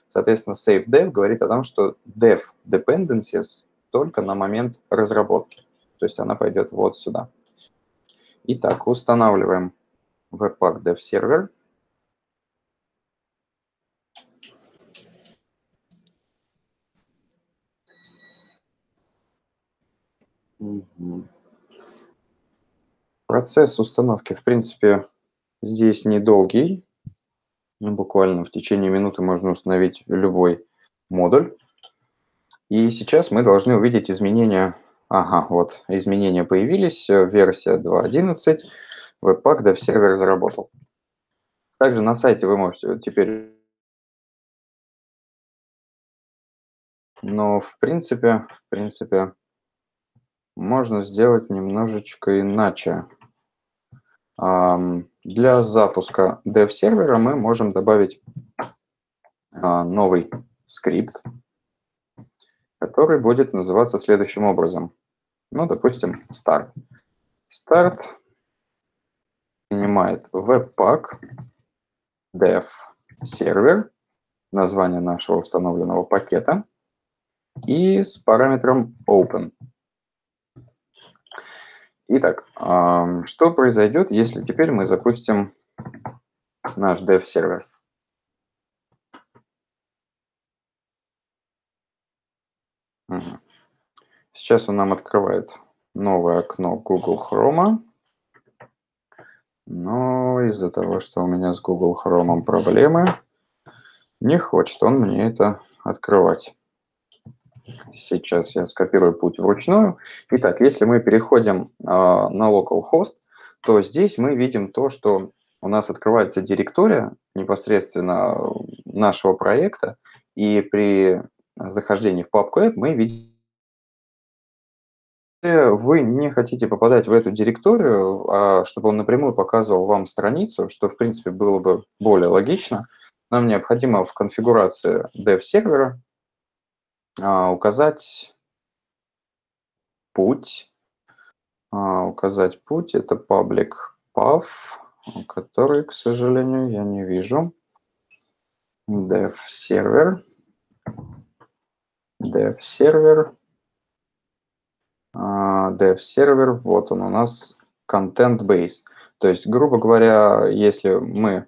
Соответственно, SafeDev говорит о том, что Dev Dependencies только на момент разработки. То есть она пойдет вот сюда. Итак, устанавливаем Webpack Dev сервер. Процесс установки, в принципе, здесь недолгий. Буквально в течение минуты можно установить любой модуль. И сейчас мы должны увидеть изменения. Ага, вот изменения появились. Версия 2.11. Webpack Dev сервер заработал. Также на сайте вы можете теперь... Но, в принципе... можно сделать немножечко иначе. Для запуска dev-сервера мы можем добавить новый скрипт, который будет называться следующим образом. Ну, допустим, start. Start принимает webpack dev-сервер, название нашего установленного пакета, и с параметром open. Итак, что произойдет, если теперь мы запустим наш dev-сервер? Сейчас он нам открывает новое окно Google Chrome. Но из-за того, что у меня с Google Chrome проблемы, не хочет он мне это открывать. Сейчас я скопирую путь вручную. Итак, если мы переходим на localhost, то здесь мы видим то, что у нас открывается директория непосредственно нашего проекта, и при захождении в папку app мы видим... Если вы не хотите попадать в эту директорию, чтобы он напрямую показывал вам страницу, что, в принципе, было бы более логично, нам необходимо в конфигурации dev-сервера указать путь, это public path, который, к сожалению, я не вижу. Dev сервер, вот он у нас content base. То есть, грубо говоря, если мы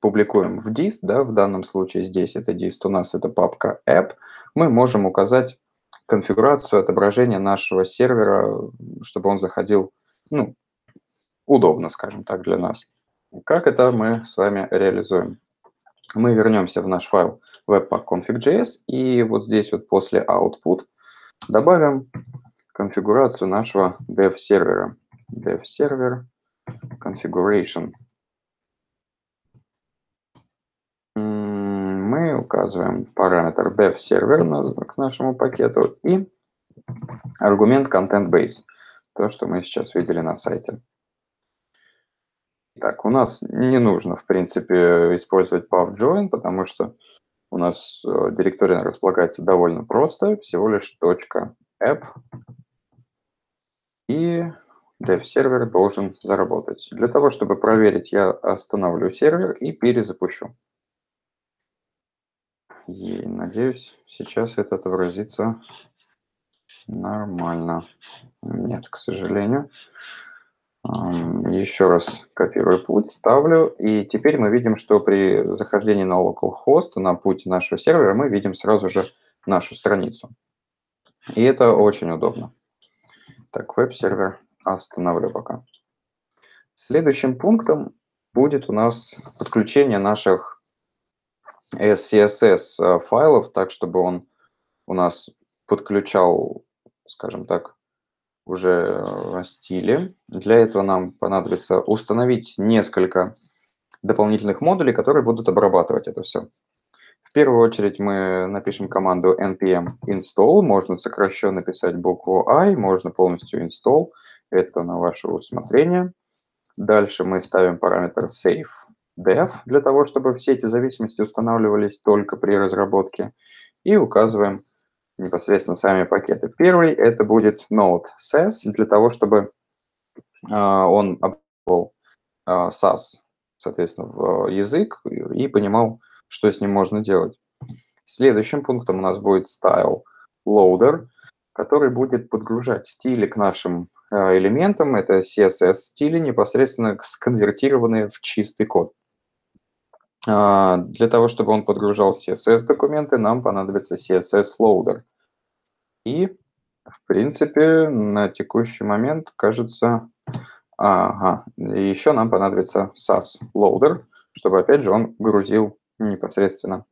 публикуем в dist, да, в данном случае здесь это dist, у нас это папка app, мы можем указать конфигурацию отображения нашего сервера, чтобы он заходил, ну, удобно, скажем так, для нас. Как это мы с вами реализуем? Мы вернемся в наш файл webpack.config.js и вот здесь вот после output добавим конфигурацию нашего dev-сервера. Dev-сервер configuration. Указываем параметр dev-сервер к нашему пакету и аргумент content-base, то, что мы сейчас видели на сайте. Так, у нас не нужно, в принципе, использовать path join, потому что у нас директория располагается довольно просто, всего лишь .app, и dev-сервер должен заработать. Для того, чтобы проверить, я остановлю сервер и перезапущу. И, надеюсь, сейчас это отобразится нормально. Нет, к сожалению. Еще раз копирую путь, ставлю. И теперь мы видим, что при захождении на localhost, на путь нашего сервера, мы видим сразу же нашу страницу. И это очень удобно. Так, веб-сервер остановлю пока. Следующим пунктом будет у нас подключение наших SCSS файлов, так, чтобы он у нас подключал, скажем так, уже стили. Для этого нам понадобится установить несколько дополнительных модулей, которые будут обрабатывать это все. В первую очередь мы напишем команду npm install, можно сокращенно написать букву i, можно полностью install, это на ваше усмотрение. Дальше мы ставим параметр save dev, для того, чтобы все эти зависимости устанавливались только при разработке. И указываем непосредственно сами пакеты. Первый – это будет node sass, для того, чтобы он обрабатывал sass, соответственно, в язык и понимал, что с ним можно делать. Следующим пунктом у нас будет style loader, который будет подгружать стили к нашим элементам. Это CSS стили, непосредственно сконвертированные в чистый код. Для того, чтобы он подгружал CSS документы, нам понадобится CSS loader. И, в принципе, на текущий момент, кажется, еще нам понадобится Sass loader, чтобы, опять же, он грузил непосредственно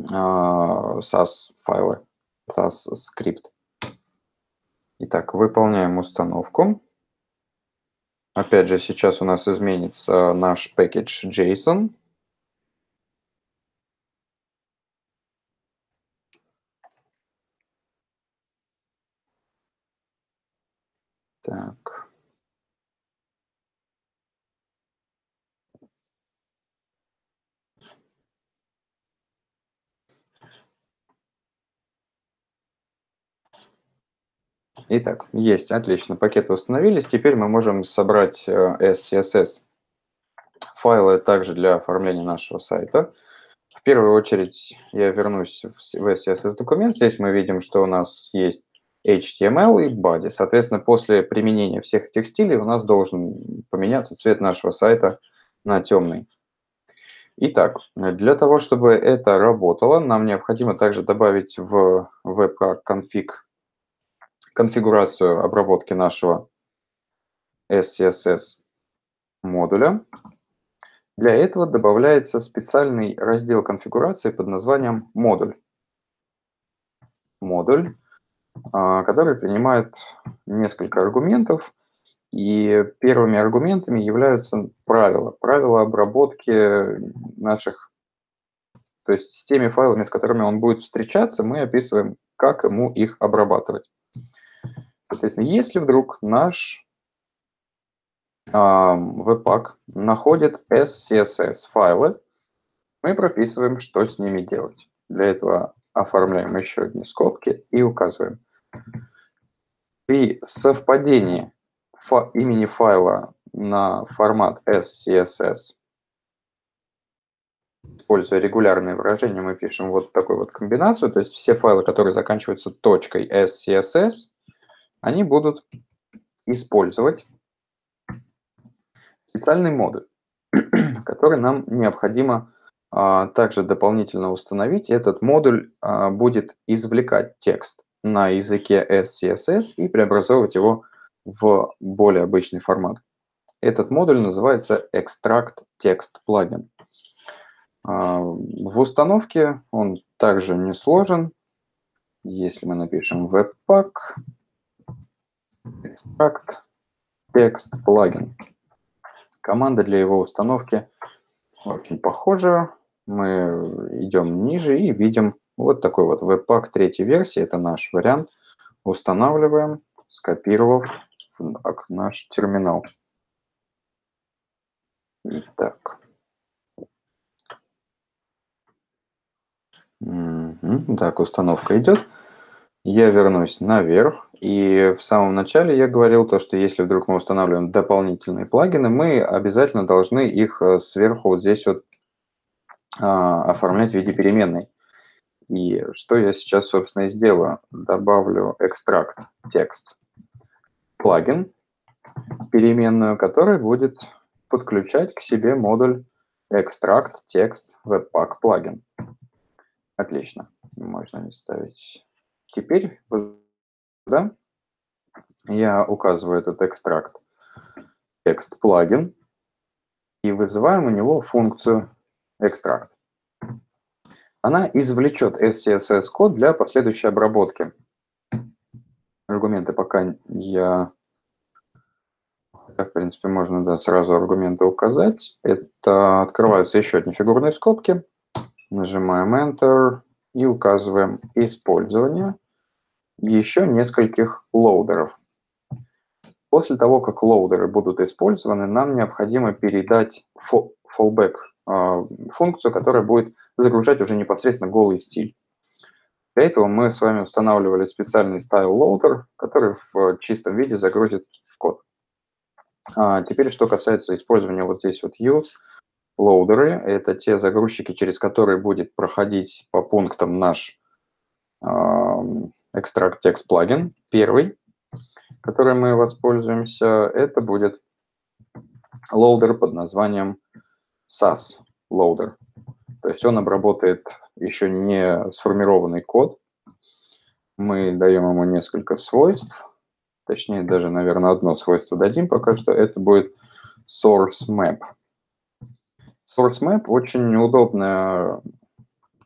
Sass файлы. Скрипт. Итак, выполняем установку. Опять же, сейчас у нас изменится наш package JSON. Так. Итак, есть, отлично, пакеты установились. Теперь мы можем собрать SCSS файлы также для оформления нашего сайта. В первую очередь я вернусь в SCSS документ. Здесь мы видим, что у нас есть HTML и body. Соответственно, после применения всех этих стилей у нас должен поменяться цвет нашего сайта на темный. Итак, для того, чтобы это работало, нам необходимо также добавить в Webpack конфиг конфигурацию обработки нашего SCSS модуля. Для этого добавляется специальный раздел конфигурации под названием «Модуль». Модуль, который принимает несколько аргументов, и первыми аргументами являются правила. Правила обработки наших, то есть с теми файлами, с которыми он будет встречаться, мы описываем, как ему их обрабатывать. Соответственно, если вдруг наш Webpack находит SCSS файлы, мы прописываем, что с ними делать. Для этого оформляем еще одни скобки и указываем. При совпадении имени файла на формат SCSS, используя регулярные выражения, мы пишем вот такую вот комбинацию, то есть все файлы, которые заканчиваются точкой SCSS, они будут использовать специальный модуль, который нам необходимо также дополнительно установить. Этот модуль будет извлекать текст на языке SCSS и преобразовывать его в более обычный формат. Этот модуль называется ExtractTextPlugin. В установке он также не сложен. Если мы напишем Webpack ExtractTextPlugin. Команда для его установки очень похожа. Мы идем ниже и видим вот такой вот Webpack 3-й версии. Это наш вариант. Устанавливаем, скопировав наш терминал. Итак. Так, установка идет. Я вернусь наверх, и в самом начале я говорил то, что если вдруг мы устанавливаем дополнительные плагины, мы обязательно должны их сверху вот здесь вот оформлять в виде переменной. И что я сейчас, собственно, и сделаю? Добавлю extract текст плагин, переменную, которая будет подключать к себе модуль extract текст webpack плагин. Отлично, можно ставить. Теперь да, я указываю этот экстракт текст плагин и вызываем у него функцию экстракт. Она извлечет SCSS код для последующей обработки. Аргументы пока я... В принципе, можно сразу аргументы указать. Это открываются еще одни фигурные скобки. Нажимаем Enter. И указываем использование еще нескольких лоудеров. После того, как лоудеры будут использованы, нам необходимо передать fallback функцию, которая будет загружать уже непосредственно голый стиль. Для этого мы с вами устанавливали специальный style-loader, который в чистом виде загрузит код. Теперь, что касается использования вот здесь вот use, лоудеры – это те загрузчики, через которые будет проходить по пунктам наш ExtractTextPlugin. Первый, который мы воспользуемся, это будет лоудер под названием Sass лоудер. То есть он обработает еще не сформированный код. Мы даем ему несколько свойств. Точнее, даже, наверное, одно свойство дадим пока что. Это будет SourceMap. SourceMap – очень удобная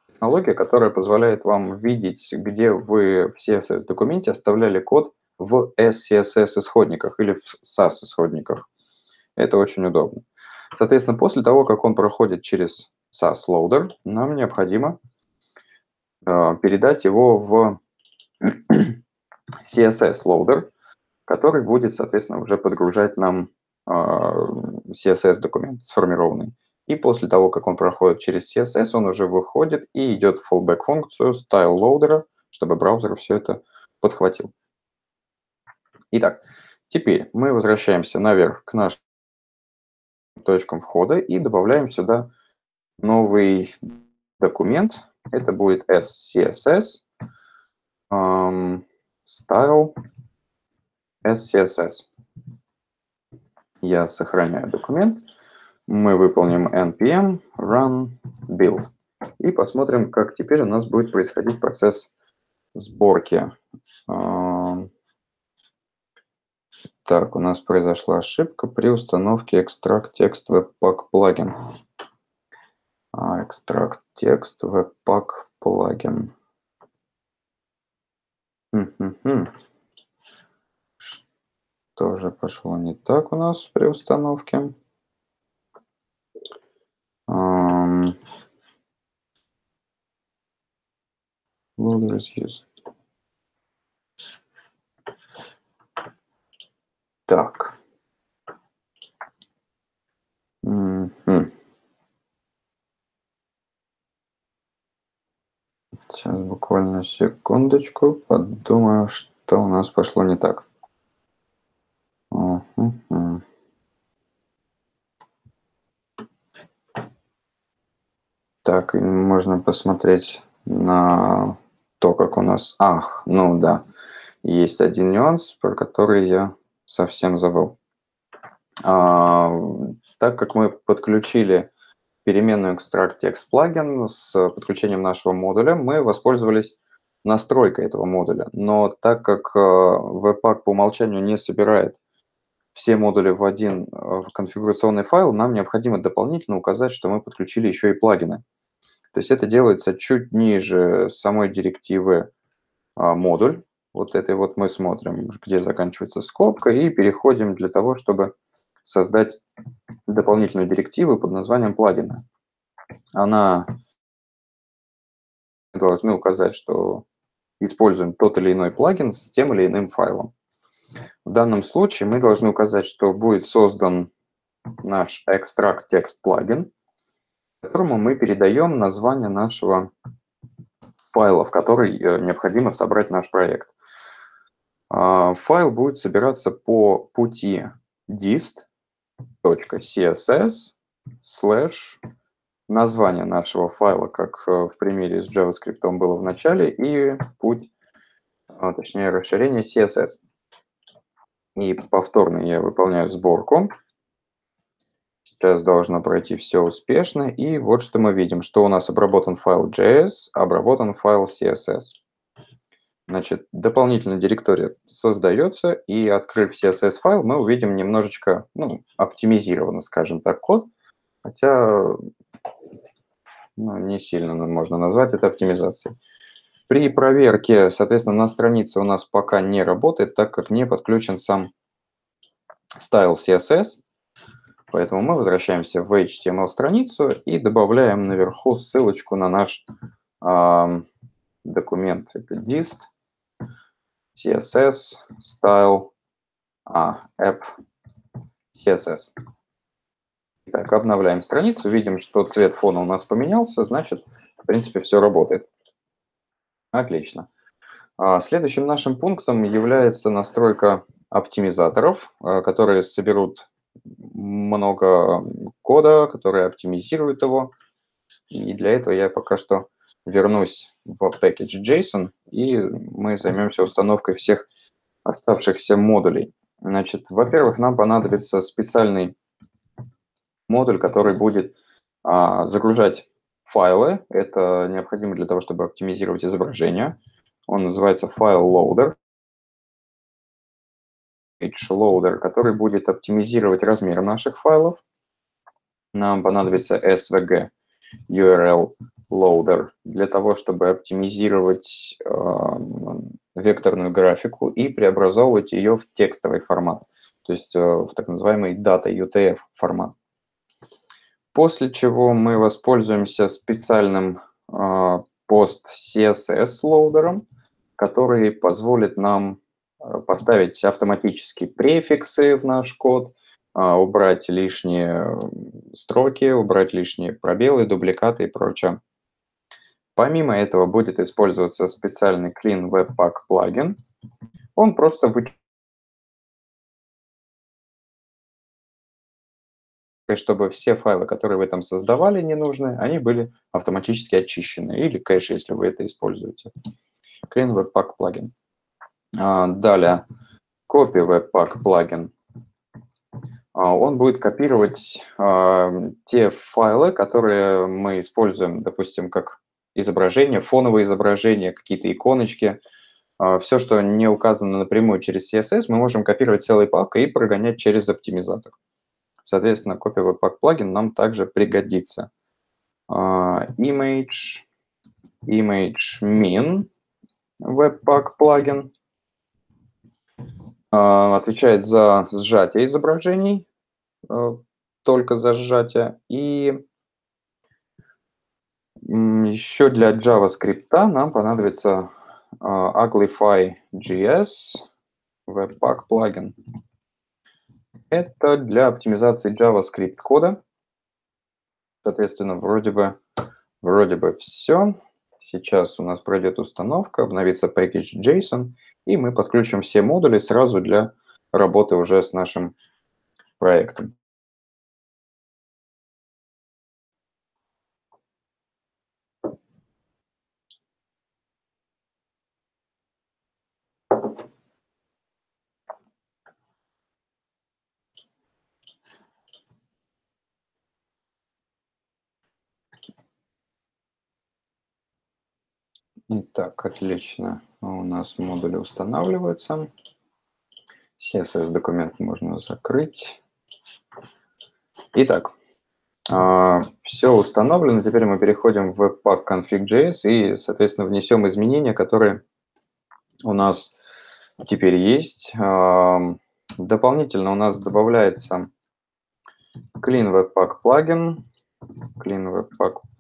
технология, которая позволяет вам видеть, где вы в CSS-документе оставляли код в SCSS-исходниках или в SAS-исходниках. Это очень удобно. Соответственно, после того, как он проходит через SAS-loader, нам необходимо передать его в CSS-loader, который будет, соответственно, уже подгружать нам CSS-документ сформированный. И после того, как он проходит через CSS, он уже выходит и идет в fallback-функцию style-loader, чтобы браузер все это подхватил. Итак, теперь мы возвращаемся наверх к нашим точкам входа и добавляем сюда новый документ. Это будет SCSS, style SCSS. Я сохраняю документ. Мы выполним npm run build и посмотрим, как теперь у нас будет происходить процесс сборки. Так, у нас произошла ошибка при установке ExtractTextWebpackPlugin. ExtractTextWebpackPlugin. Что же пошло не так у нас при установке? Loader is used. Так. Сейчас буквально секундочку подумаю, что у нас пошло не так. Так, можно посмотреть на то, как у нас... Ах, ну да, есть один нюанс, про который я совсем забыл. Так как мы подключили переменную ExtractTextPlugin с подключением нашего модуля, мы воспользовались настройкой этого модуля. Но так как Webpack по умолчанию не собирает все модули в один конфигурационный файл, нам необходимо дополнительно указать, что мы подключили еще и плагины. То есть это делается чуть ниже самой директивы модуль. Вот этой вот мы смотрим, где заканчивается скобка, и переходим для того, чтобы создать дополнительную директиву под названием плагины. Она должна указать, что используем тот или иной плагин с тем или иным файлом. В данном случае мы должны указать, что будет создан наш ExtractTextPlugin, которому мы передаем название нашего файла, в который необходимо собрать наш проект. Файл будет собираться по пути dist.css/название нашего файла, как в примере с JavaScript было в начале, и путь, точнее расширение CSS. И повторно я выполняю сборку. Сейчас должно пройти все успешно. И вот что мы видим, что у нас обработан файл JS, обработан файл CSS. Значит, дополнительная директория создается, и открыв CSS файл, мы увидим немножечко, ну, оптимизированно, скажем так, код. Хотя, ну, не сильно можно назвать это оптимизацией. При проверке, соответственно, на странице у нас пока не работает, так как не подключен сам style CSS. Поэтому мы возвращаемся в HTML-страницу и добавляем наверху ссылочку на наш документ. Это dist css style app css. Так, обновляем страницу, видим, что цвет фона у нас поменялся, значит, в принципе, все работает. Отлично. Следующим нашим пунктом является настройка оптимизаторов, которые соберут много кода, которые оптимизируют его. И для этого я пока что вернусь в package.json, и мы займемся установкой всех оставшихся модулей. Значит, во-первых, нам понадобится специальный модуль, который будет загружать файлы. Это необходимо для того, чтобы оптимизировать изображение. Он называется PlaceHolder, который будет оптимизировать размер наших файлов. Нам понадобится SVG URL Loader для того, чтобы оптимизировать векторную графику и преобразовывать ее в текстовый формат, то есть в так называемый Data UTF формат. После чего мы воспользуемся специальным PostCSS Loader'ом, который позволит нам поставить автоматические префиксы в наш код, убрать лишние строки, убрать лишние пробелы, дубликаты и прочее. Помимо этого будет использоваться специальный CleanWebpackPlugin. Он просто вычисляет, чтобы все файлы, которые вы там создавали, не нужны, они были автоматически очищены, или кэш, если вы это используете. CleanWebpackPlugin. Далее, CopyWebpackPlugin. Он будет копировать те файлы, которые мы используем, допустим, как изображение, фоновые изображения, какие-то иконочки. Все, что не указано напрямую через CSS, мы можем копировать целой папкой и прогонять через оптимизатор. Соответственно, CopyWebpackPlugin нам также пригодится. ImageMinWebpackPlugin отвечает за сжатие изображений, только за сжатие. И еще для JavaScript нам понадобится UglifyJsWebpackPlugin. Это для оптимизации JavaScript кода. Соответственно, вроде бы все. Сейчас у нас пройдет установка, обновится package.json, и мы подключим все модули сразу для работы уже с нашим проектом. Итак, отлично. У нас модули устанавливаются. CSS-документ можно закрыть. Итак, все установлено. Теперь мы переходим в Webpack config.js и, соответственно, внесем изменения, которые у нас теперь есть. Дополнительно у нас добавляется CleanWebpack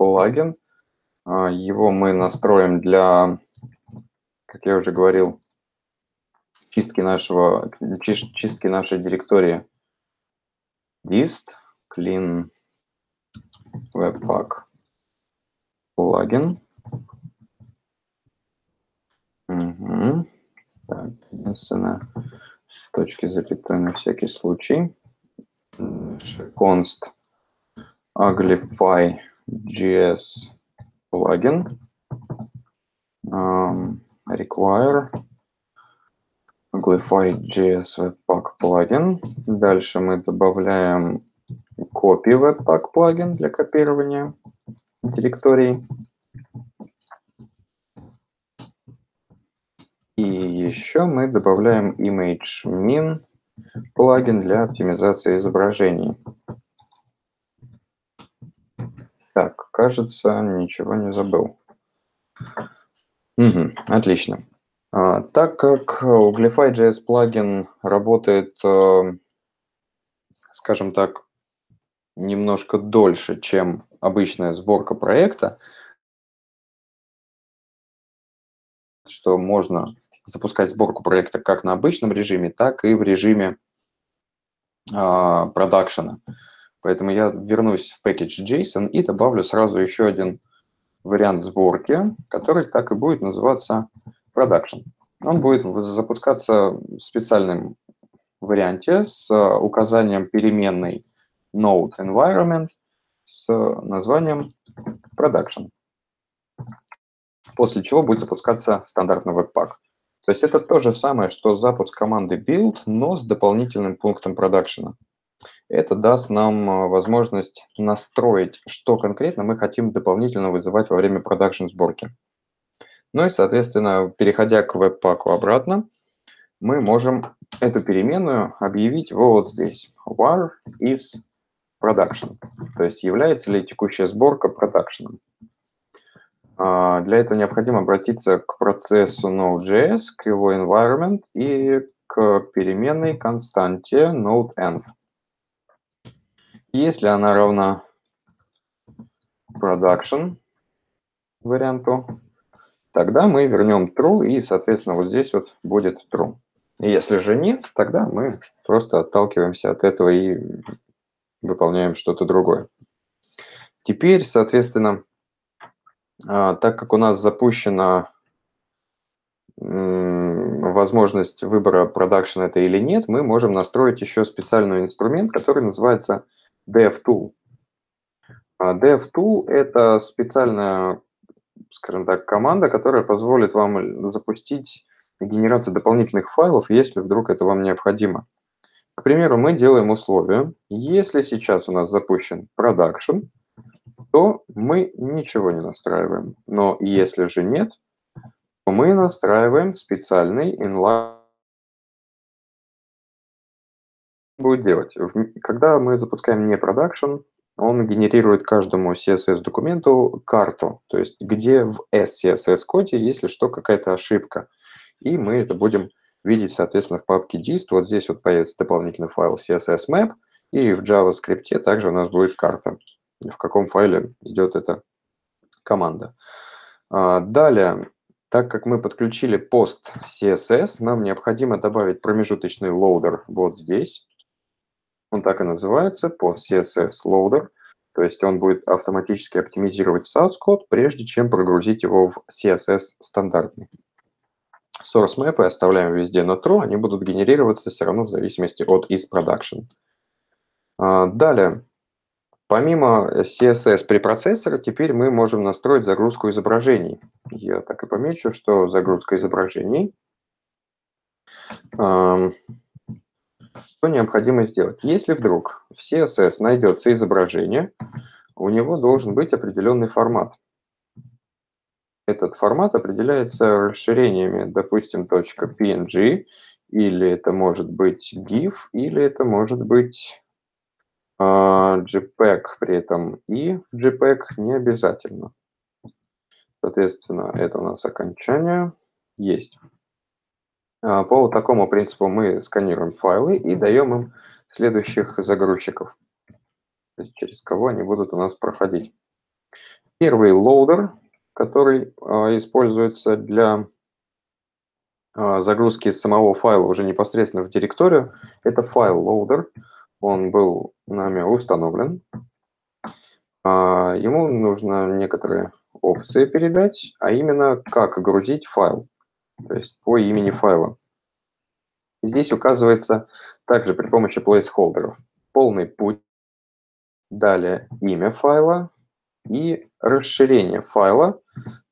Plugin. Его мы настроим для, как я уже говорил, чистки нашей директории dist CleanWebpackPlugin. Угу. Так, единственное, точки запятой на всякий случай. Const UglifyJs Plugin require UglifyJsWebpackPlugin. Дальше мы добавляем CopyWebpackPlugin для копирования директорий. И еще мы добавляем ImageMin Plugin для оптимизации изображений. Так, кажется, ничего не забыл. Угу, отлично. Так как UglifyJs-плагин работает, скажем так, немножко дольше, чем обычная сборка проекта, что можно запускать сборку проекта как на обычном режиме, так и в режиме продакшена. Поэтому я вернусь в package.json и добавлю сразу еще один вариант сборки, который так и будет называться production. Он будет запускаться в специальном варианте с указанием переменной node environment с названием production. После чего будет запускаться стандартный Webpack. То есть это то же самое, что запуск команды build, но с дополнительным пунктом продакшена. Это даст нам возможность настроить, что конкретно мы хотим дополнительно вызывать во время продакшн сборки. Ну и, соответственно, переходя к Webpack обратно, мы можем эту переменную объявить вот здесь. Var is production. То есть является ли текущая сборка продакшеном. Для этого необходимо обратиться к процессу Node.js, к его environment и к переменной константе nodeEnv. Если она равна production варианту, тогда мы вернем true, и, соответственно, вот здесь вот будет true. Если же нет, тогда мы просто отталкиваемся от этого и выполняем что-то другое. Теперь, соответственно, так как у нас запущена возможность выбора, продакшн это или нет, мы можем настроить еще специальный инструмент, который называется DevTool. DevTool – это специальная, скажем так, команда, которая позволит вам запустить генерацию дополнительных файлов, если вдруг это вам необходимо. К примеру, мы делаем условие. Если сейчас у нас запущен production, то мы ничего не настраиваем. Но если же нет, то мы настраиваем специальный inline. Будет делать. Когда мы запускаем не production, он генерирует каждому CSS-документу карту, то есть где в SCSS-коде, если что, какая-то ошибка. И мы это будем видеть, соответственно, в папке dist. Вот здесь вот появится дополнительный файл CSS-map, и в JavaScript также у нас будет карта, в каком файле идет эта команда. Далее, так как мы подключили PostCSS, нам необходимо добавить промежуточный лоудер вот здесь. Он так и называется, PostCSS Loader. То есть он будет автоматически оптимизировать Sass-код, прежде чем прогрузить его в CSS стандартный. Source-мэпы оставляем везде на true, они будут генерироваться все равно в зависимости от isProduction. Далее. Помимо CSS препроцессора, теперь мы можем настроить загрузку изображений. Я так и помечу, что загрузка изображений. Что необходимо сделать? Если вдруг в CSS найдется изображение, у него должен быть определенный формат. Этот формат определяется расширениями, допустим, .png, или это может быть GIF, или это может быть JPEG, при этом и JPEG не обязательно. Соответственно, это у нас окончание есть. По вот такому принципу мы сканируем файлы и даем им следующих загрузчиков, то есть через кого они будут у нас проходить. Первый лоудер, который используется для загрузки самого файла уже непосредственно в директорию, это файл лоудер. Он был нами установлен. Ему нужно некоторые опции передать, а именно как грузить файл, то есть по имени файла. Здесь указывается также при помощи placeholder полный путь, далее имя файла и расширение файла.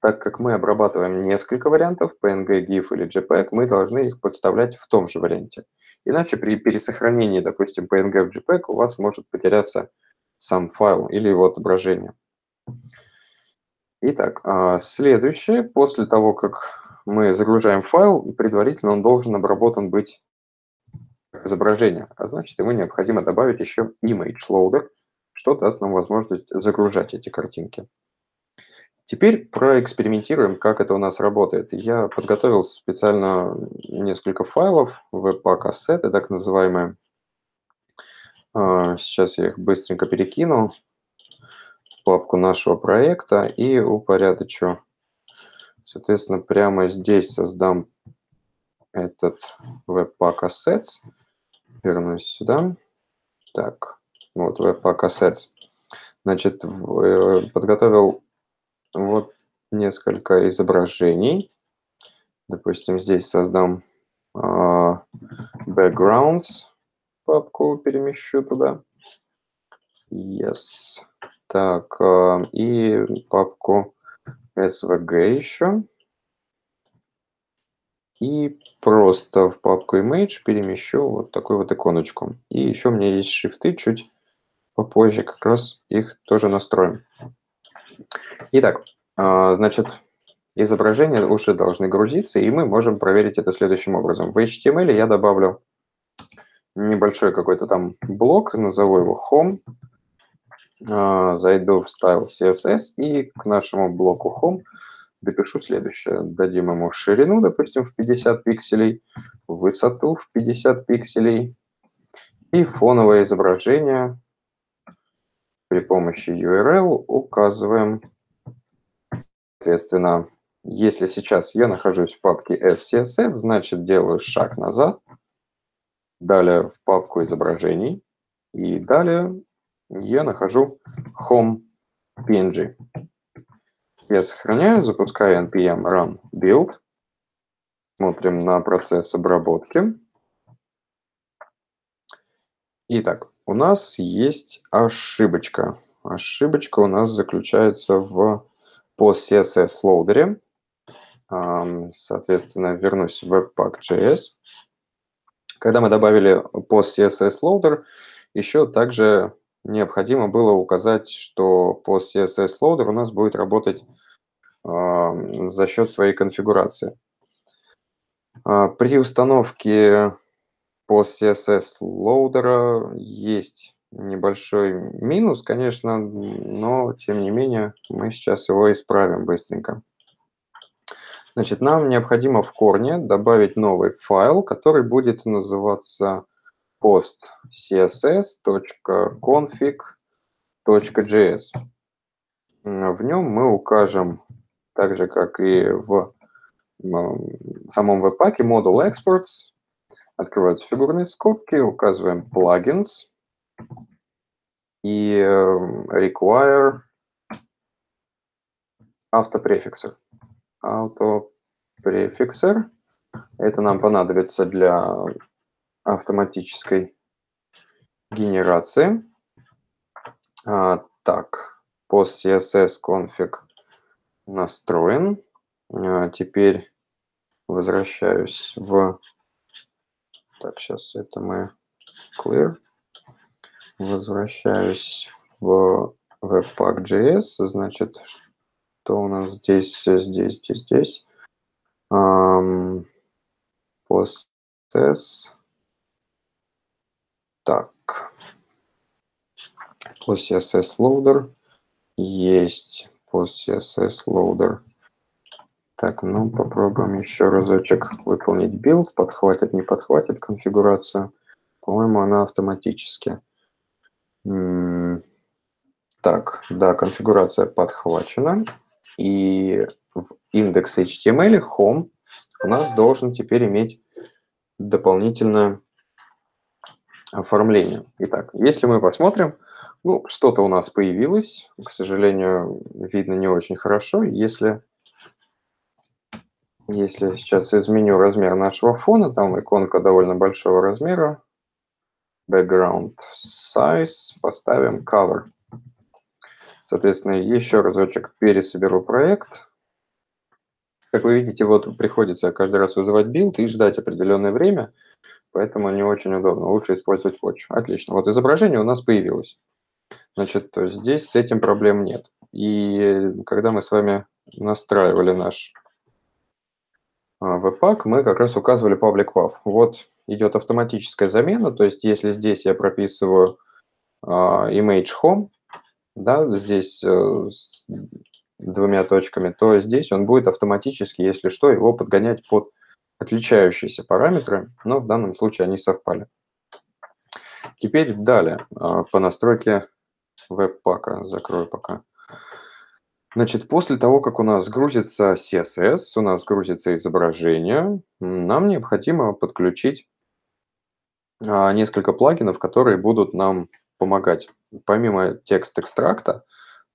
Так как мы обрабатываем несколько вариантов, PNG, GIF или JPEG, мы должны их подставлять в том же варианте. Иначе при пересохранении, допустим, PNG в JPEG у вас может потеряться сам файл или его отображение. Итак, следующее. После того, как мы загружаем файл, предварительно он должен обработан быть как изображение. А значит, ему необходимо добавить еще image loader, что даст нам возможность загружать эти картинки. Теперь проэкспериментируем, как это у нас работает. Я подготовил специально несколько файлов, Webpack ассеты, так называемые. Сейчас я их быстренько перекину в папку нашего проекта и упорядочу. Соответственно, прямо здесь создам этот Webpack Assets. Вернусь сюда. Так, Вот, Webpack Assets. Значит, подготовил вот несколько изображений. Допустим, здесь создам backgrounds, папку перемещу туда. Yes. Так, и папку SVG еще. И просто в папку image перемещу вот такую вот иконочку. И еще у меня есть шрифты, чуть попозже как раз их тоже настроим. Итак, значит, изображения уже должны грузиться, и мы можем проверить это следующим образом. В HTML я добавлю небольшой какой-то там блок, назову его Home. Зайду в Style CSS и к нашему блоку Home допишу следующее. Дадим ему ширину, допустим, в 50 пикселей, высоту в 50 пикселей и фоновое изображение при помощи URL указываем. Соответственно, если сейчас я нахожусь в папке SCSS, значит, делаю шаг назад, далее в папку изображений и далее я нахожу Home PNG. Я сохраняю, запускаю NPM run build. Смотрим на процесс обработки. Итак, у нас есть ошибочка. Ошибочка у нас заключается в PostCSS loader. Соответственно, вернусь в Webpack.js. Когда мы добавили PostCSS loader, еще также необходимо было указать, что PostCSS Loader у нас будет работать за счет своей конфигурации. При установке PostCSS Loader есть небольшой минус, конечно, но тем не менее мы сейчас его исправим быстренько. Значит, нам необходимо в корне добавить новый файл, который будет называться postcss.config.js. В нем мы укажем, так же, как и в самом веб-паке, модуль exports. Открываются фигурные скобки, указываем plugins и require автопрефиксер. Автопрефиксер. Это нам понадобится для автоматической генерации. Так, PostCSS config настроен. Теперь возвращаюсь в... Так, сейчас это мы... Clear. Возвращаюсь в Webpack.js. Значит, что у нас здесь, здесь. PostCSS. Так, PostCSS Loader есть, PostCSS Loader. Так, ну попробуем еще разочек выполнить билд, подхватит, не подхватит конфигурацию. По-моему, она автоматически. Так, да, конфигурация подхвачена. И в индекс HTML Home у нас должен теперь иметь дополнительное оформление. Итак, если мы посмотрим, ну, что-то у нас появилось. К сожалению, видно не очень хорошо. Если сейчас изменю размер нашего фона, там иконка довольно большого размера. Background size. Поставим color. Соответственно, еще разочек пересоберу проект. Как вы видите, вот приходится каждый раз вызывать билд и ждать определенное время. Поэтому не очень удобно. Лучше использовать Watch. Отлично. Вот изображение у нас появилось. Значит, здесь с этим проблем нет. И когда мы с вами настраивали наш Webpack, мы как раз указывали public path. Вот идет автоматическая замена. То есть, если здесь я прописываю image home, да, здесь с двумя точками, то здесь он будет автоматически, если что, его подгонять под отличающиеся параметры, но в данном случае они совпали. Теперь далее по настройке веб-пака. Закрою пока. Значит, после того, как у нас грузится CSS, у нас грузится изображение, нам необходимо подключить несколько плагинов, которые будут нам помогать. Помимо текст экстракта,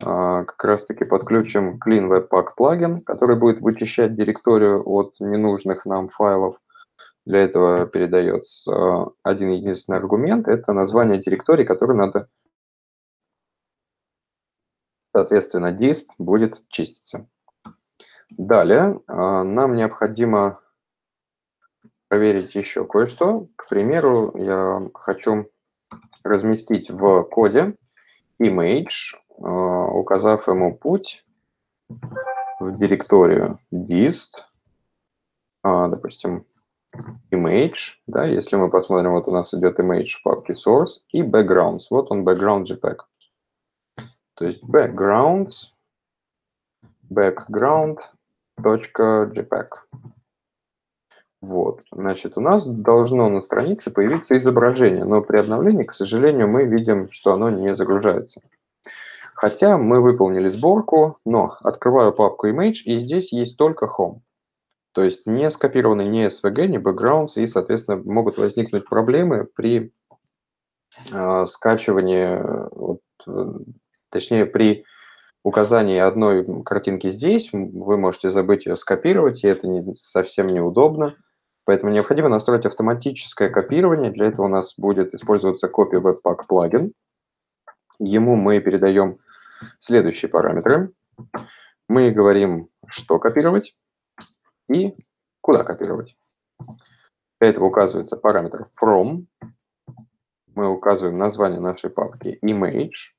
как раз-таки подключим CleanWebpackPlugin, который будет вычищать директорию от ненужных нам файлов. Для этого передается один единственный аргумент – это название директории, которую надо, соответственно, dist будет чиститься. Далее нам необходимо проверить еще кое-что. К примеру, я хочу разместить в коде image, указав ему путь в директорию dist, допустим, image, да, если мы посмотрим, вот у нас идет image в папке source и backgrounds, вот он background JPEG. То есть backgrounds, background.jpg. Вот, значит, у нас должно на странице появиться изображение, но при обновлении, к сожалению, мы видим, что оно не загружается. Хотя мы выполнили сборку, но открываю папку image, и здесь есть только home. То есть не скопированы ни SVG, ни backgrounds, и, соответственно, могут возникнуть проблемы при скачивании, точнее, при указании одной картинки здесь. Вы можете забыть ее скопировать, и это совсем неудобно. Поэтому необходимо настроить автоматическое копирование. Для этого у нас будет использоваться CopyWebpackPlugin. Ему мы передаем следующие параметры. Мы говорим, что копировать и куда копировать. Для этого указывается параметр from. Мы указываем название нашей папки image.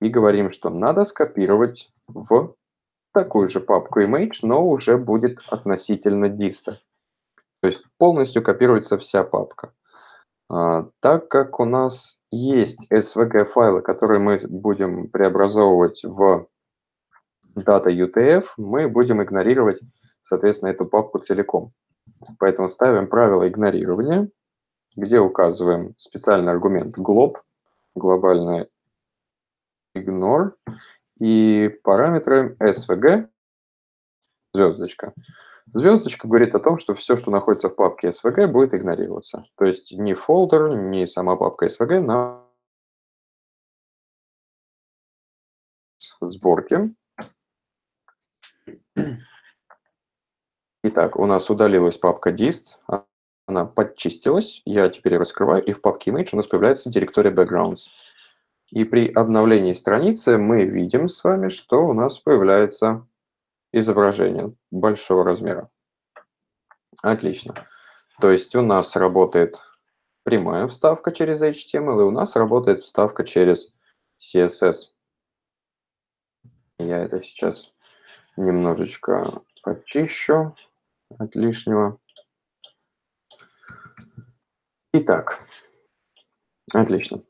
И говорим, что надо скопировать в такую же папку image, но уже будет относительно диста. То есть полностью копируется вся папка. Так как у нас есть SVG-файлы, которые мы будем преобразовывать в data.utf, мы будем игнорировать, соответственно, эту папку целиком. Поэтому ставим правило игнорирования, где указываем специальный аргумент glob, глобальное ignore, и параметры svg, звездочка. Звездочка говорит о том, что все, что находится в папке svg, будет игнорироваться. То есть ни фолдер, ни сама папка svg на сборке. Итак, у нас удалилась папка dist, она подчистилась, я теперь ее раскрываю, и в папке image у нас появляется директория backgrounds. И при обновлении страницы мы видим с вами, что у нас появляется изображение большого размера. Отлично. То есть у нас работает прямая вставка через HTML, и у нас работает вставка через CSS. Я это сейчас немножечко почищу от лишнего. Итак, отлично.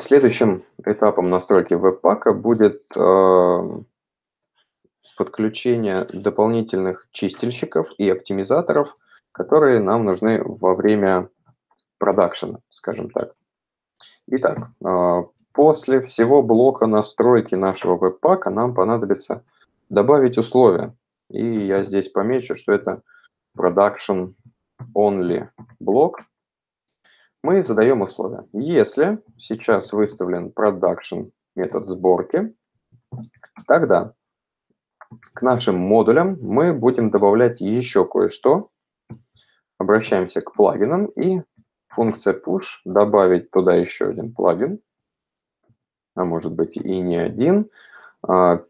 Следующим этапом настройки Webpack будет подключение дополнительных чистильщиков и оптимизаторов, которые нам нужны во время продакшена, скажем так. Итак, после всего блока настройки нашего Webpack нам понадобится добавить условия. И я здесь помечу, что это production only блок. Мы задаем условия. Если сейчас выставлен production метод сборки, тогда к нашим модулям мы будем добавлять еще кое-что. Обращаемся к плагинам и функция push, добавить туда еще один плагин, а может быть и не один.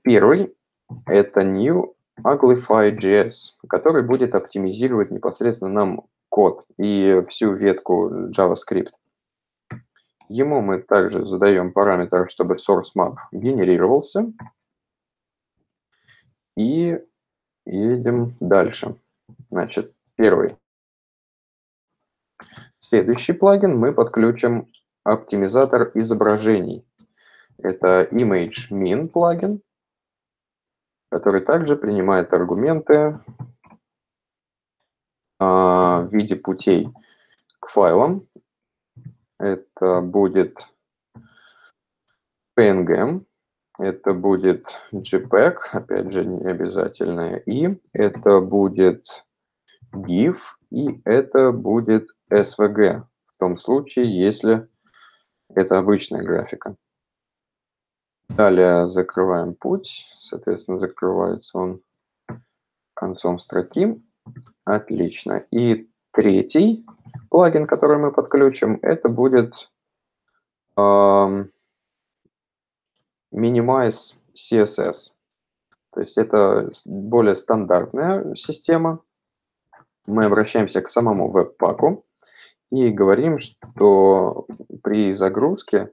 Первый – это new UglifyJs, который будет оптимизировать непосредственно нам код и всю ветку JavaScript. Ему мы также задаем параметр, чтобы source map генерировался. И едем дальше. Значит, первый. Следующий плагин мы подключим оптимизатор изображений. Это ImageMin плагин, который также принимает аргументы в виде путей к файлам. Это будет PNG, это будет JPEG, опять же, не обязательное и, это будет GIF, и это будет SVG, в том случае, если Это обычная графика. Далее закрываем путь. Соответственно, закрывается он концом строки. Отлично. И третий плагин, который мы подключим, это будет Minimize CSS. То есть это более стандартная система. Мы обращаемся к самому веб-паку и говорим, что при загрузке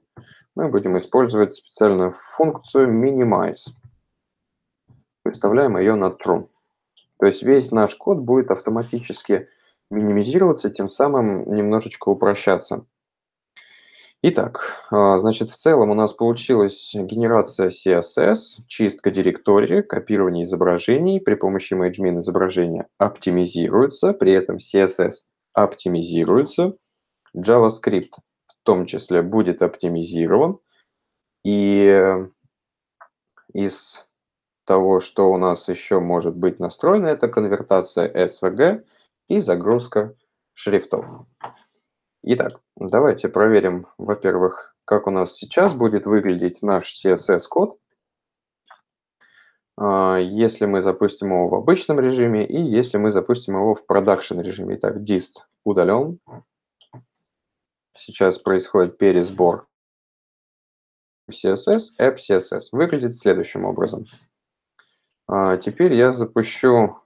мы будем использовать специальную функцию Minimize. Выставляем ее на true. То есть весь наш код будет автоматически минимизироваться, тем самым немножечко упрощаться. Итак, значит, в целом у нас получилась генерация CSS, чистка директории, копирование изображений при помощи ImageMin изображения оптимизируется, при этом CSS оптимизируется, JavaScript в том числе будет оптимизирован, и из того, что у нас еще может быть настроено, это конвертация SVG и загрузка шрифтов. Итак, давайте проверим, во-первых, как у нас сейчас будет выглядеть наш CSS-код, если мы запустим его в обычном режиме и если мы запустим его в продакшн режиме. Итак, dist удален. Сейчас происходит пересбор CSS, app.css. Выглядит следующим образом. Теперь я запущу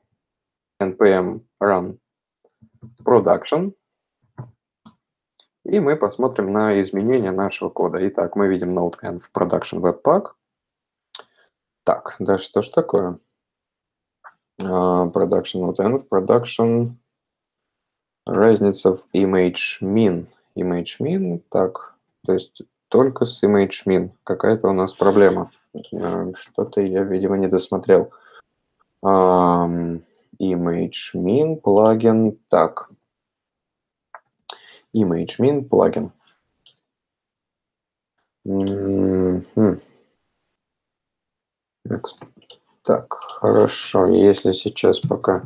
npm run production, и мы посмотрим на изменения нашего кода. Итак, мы видим node.env production webpack. Так, да что ж такое? Production node.env, production, разница в ImageMin. ImageMin, так, то есть только с ImageMin. Какая-то у нас проблема. Что-то я, видимо, не досмотрел. ImageMin, плагин, так. ImageMin, плагин. Так, хорошо. Если сейчас пока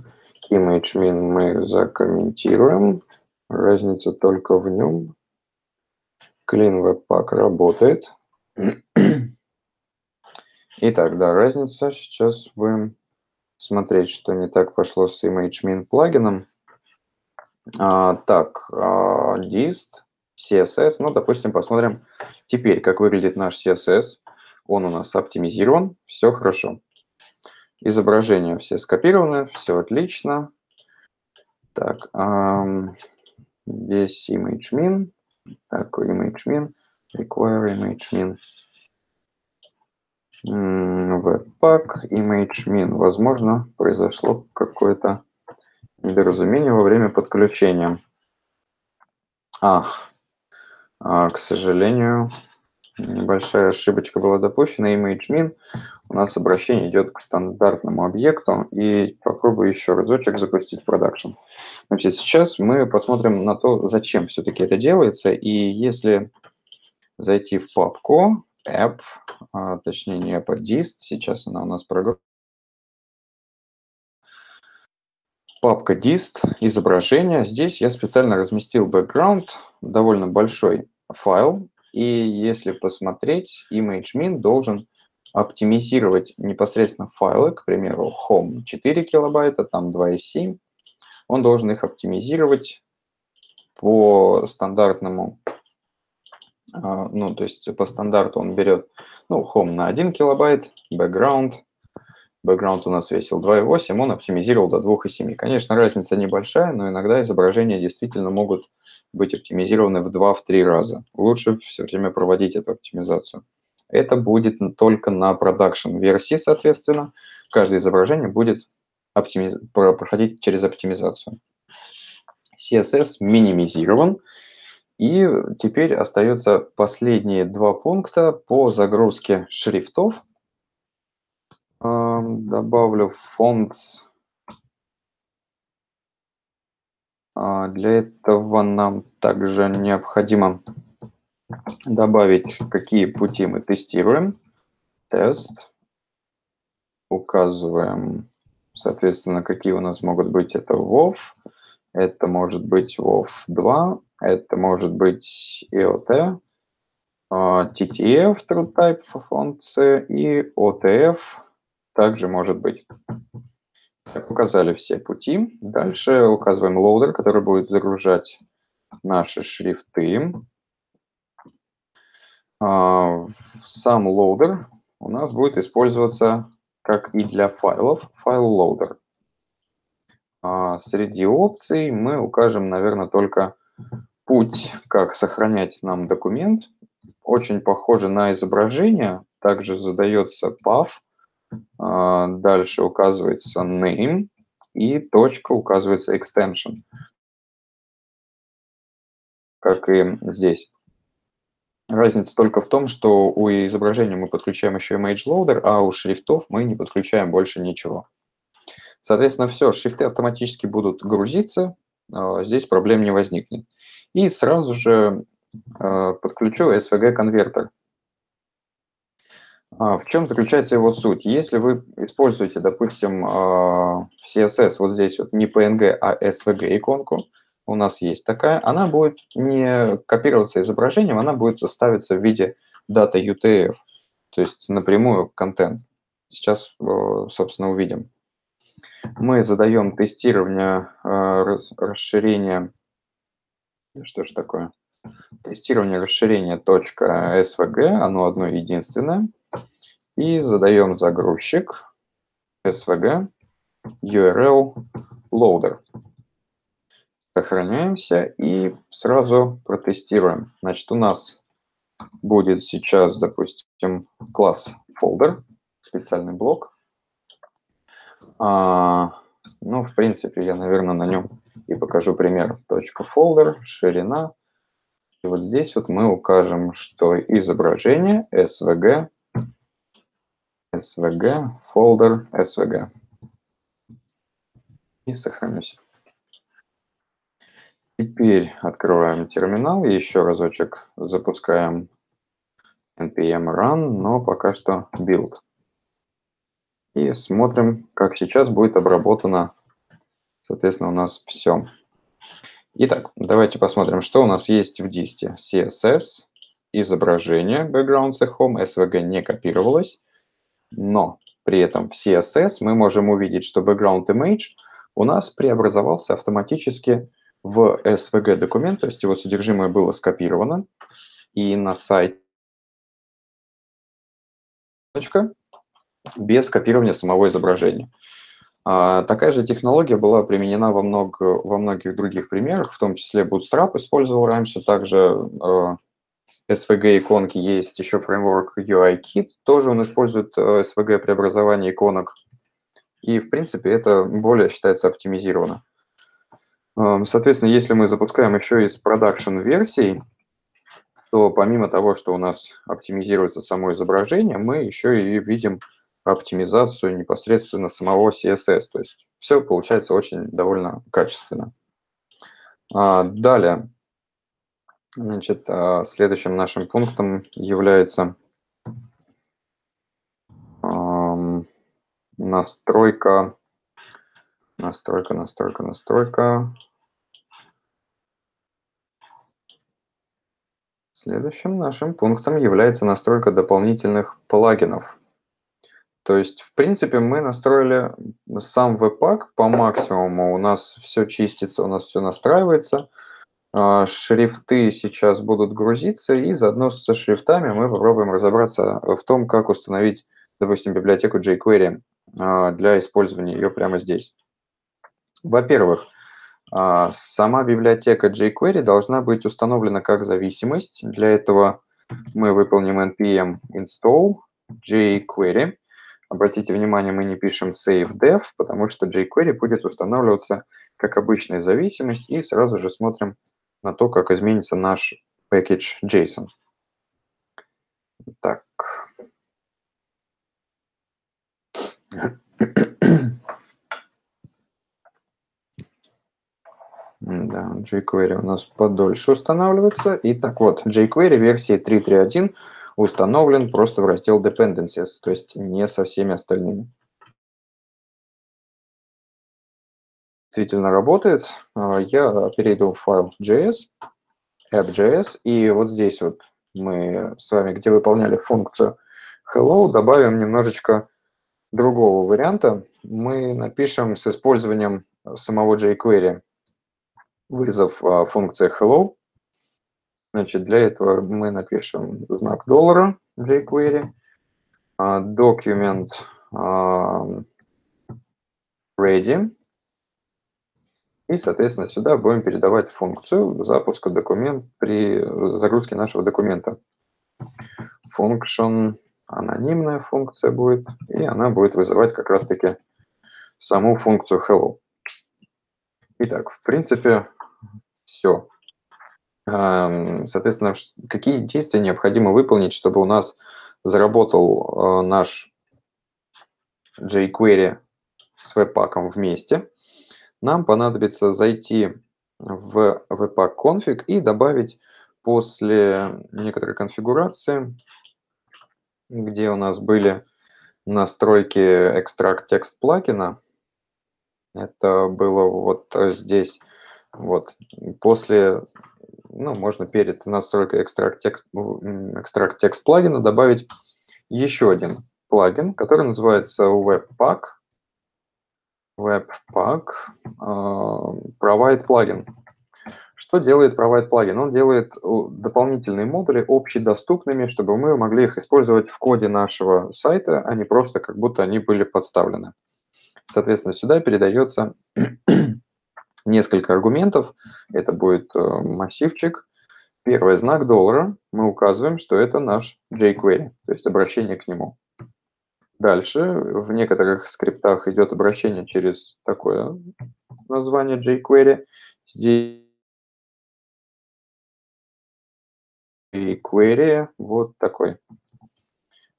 ImageMin мы закомментируем, разница только в нем. CleanWebpack работает. Итак, да, разница. Сейчас будем смотреть, что не так пошло с ImageMin плагином. Так, dist, CSS. Ну, допустим, посмотрим теперь, как выглядит наш CSS. Он у нас оптимизирован, все хорошо. Изображения все скопированы, все отлично. Так, здесь ImageMin. Так, ImageMin, require ImageMin. Webpack, ImageMin. Возможно, произошло какое-то недоразумение во время подключения. К сожалению, небольшая ошибочка была допущена. ImageMin. У нас обращение идет к стандартному объекту. И попробую еще разочек запустить продакшн. Значит, сейчас мы посмотрим на то, зачем все-таки это делается. И если зайти в папку app, точнее не app, а dist, сейчас она у нас прогрузится. Папка dist, изображение. Здесь я специально разместил background, довольно большой файл. И если посмотреть, ImageMin должен оптимизировать непосредственно файлы, к примеру, home 4 килобайта, там 2,7. Он должен их оптимизировать по стандартному, ну, то есть по стандарту он берет, ну, home на 1 килобайт, background. Background у нас весил 2,8, он оптимизировал до 2,7. Конечно, разница небольшая, но иногда изображения действительно могут быть оптимизированы в 2-3 раза. Лучше все время проводить эту оптимизацию. Это будет только на продакшн-версии, соответственно. Каждое изображение будет проходить через оптимизацию. CSS минимизирован. И теперь остаются последние два пункта по загрузке шрифтов. Добавлю фонд. Для этого нам также необходимо добавить, какие пути мы тестируем. Тест. Указываем, соответственно, какие у нас могут быть. Это WoW, это может быть WoW 2, это может быть IoT, TTF, TrueType функция, и OTF также может быть. Так, указали все пути. Дальше указываем лоудер, который будет загружать наши шрифты. Сам лоудер у нас будет использоваться, как и для файлов, файл лоудер. Среди опций мы укажем, наверное, только путь, как сохранять нам документ. Очень похоже на изображение. Также задается path. Дальше указывается name и точка, указывается extension, как и здесь. Разница только в том, что у изображения мы подключаем еще ImageLoader, а у шрифтов мы не подключаем больше ничего. Соответственно, все, шрифты автоматически будут грузиться, здесь проблем не возникнет. И сразу же подключу SVG-конвертер. В чем заключается его суть? Если вы используете, допустим, в CSS вот здесь вот не PNG, а SVG иконку, у нас есть такая, она будет не копироваться изображением, она будет ставиться в виде data UTF, то есть напрямую контент. Сейчас, собственно, увидим. Мы задаем тестирование расширения. Что же такое? Тестирование расширения .svg, оно одно единственное. И задаем загрузчик svg url loader. Сохраняемся и сразу протестируем. Значит, у нас будет сейчас, допустим, класс folder, специальный блок. Ну, в принципе, я, наверное, на нем и покажу пример. .folder, ширина. И вот здесь вот мы укажем, что изображение svg, folder, svg. И сохранимся. Теперь открываем терминал и еще разочек запускаем npm run, но пока что build. И смотрим, как сейчас будет обработано, соответственно, у нас все. Итак, давайте посмотрим, что у нас есть в дисте. CSS, изображение, background и home, SVG не копировалось, но при этом в CSS мы можем увидеть, что background image у нас преобразовался автоматически в SVG документ, то есть его содержимое было скопировано, и на сайте без копирования самого изображения. Такая же технология была применена во многих других примерах, в том числе Bootstrap использовал раньше, также SVG-иконки есть, еще фреймворк UIKit, тоже он использует SVG-преобразование иконок, и, в принципе, это более считается оптимизировано. Соответственно, если мы запускаем еще из продакшн-версий, то помимо того, что у нас оптимизируется само изображение, мы еще и видим оптимизацию непосредственно самого CSS. То есть все получается очень довольно качественно. Далее, значит, следующим нашим пунктом является настройка. Следующим нашим пунктом является настройка дополнительных плагинов. То есть, в принципе, мы настроили сам Webpack по максимуму. У нас все чистится, у нас все настраивается. Шрифты сейчас будут грузиться, и заодно со шрифтами мы попробуем разобраться в том, как установить, допустим, библиотеку jQuery для использования ее прямо здесь. Во-первых, сама библиотека jQuery должна быть установлена как зависимость. Для этого мы выполним npm install jQuery. Обратите внимание, мы не пишем save-dev, потому что jQuery будет устанавливаться как обычная зависимость, и сразу же смотрим на то, как изменится наш package.json. Так. Да, jQuery у нас подольше устанавливается. И так вот, jQuery версии 3.3.1 установлен просто в раздел Dependencies, то есть не со всеми остальными. Действительно работает. Я перейду в файл.js, app.js, и вот здесь вот мы с вами, где выполняли функцию hello, добавим немножечко другого варианта. Мы напишем с использованием самого jQuery вызов функции hello. Значит, для этого мы напишем знак доллара jQuery, document ready, и, соответственно, сюда будем передавать функцию запуска документа при загрузке нашего документа. Function, анонимная функция будет, и она будет вызывать как раз-таки саму функцию hello. Итак, в принципе, все. Соответственно, какие действия необходимо выполнить, чтобы у нас заработал наш jQuery с webpack вместе? Нам понадобится зайти в webpack config и добавить после некоторой конфигурации, где у нас были настройки ExtractTextPlugin. Это было вот здесь. Вот. После, ну, можно перед настройкой ExtractTextPlugin добавить еще один плагин, который называется Webpack. Webpack Provide Plugin. Что делает Provide Plugin? Он делает дополнительные модули общедоступными, чтобы мы могли их использовать в коде нашего сайта, а не просто как будто они были подставлены. Соответственно, сюда передается несколько аргументов. Это будет массивчик. Первый знак доллара. Мы указываем, что это наш jQuery, то есть обращение к нему. Дальше в некоторых скриптах идет обращение через такое название jQuery. Здесь jQuery вот такой,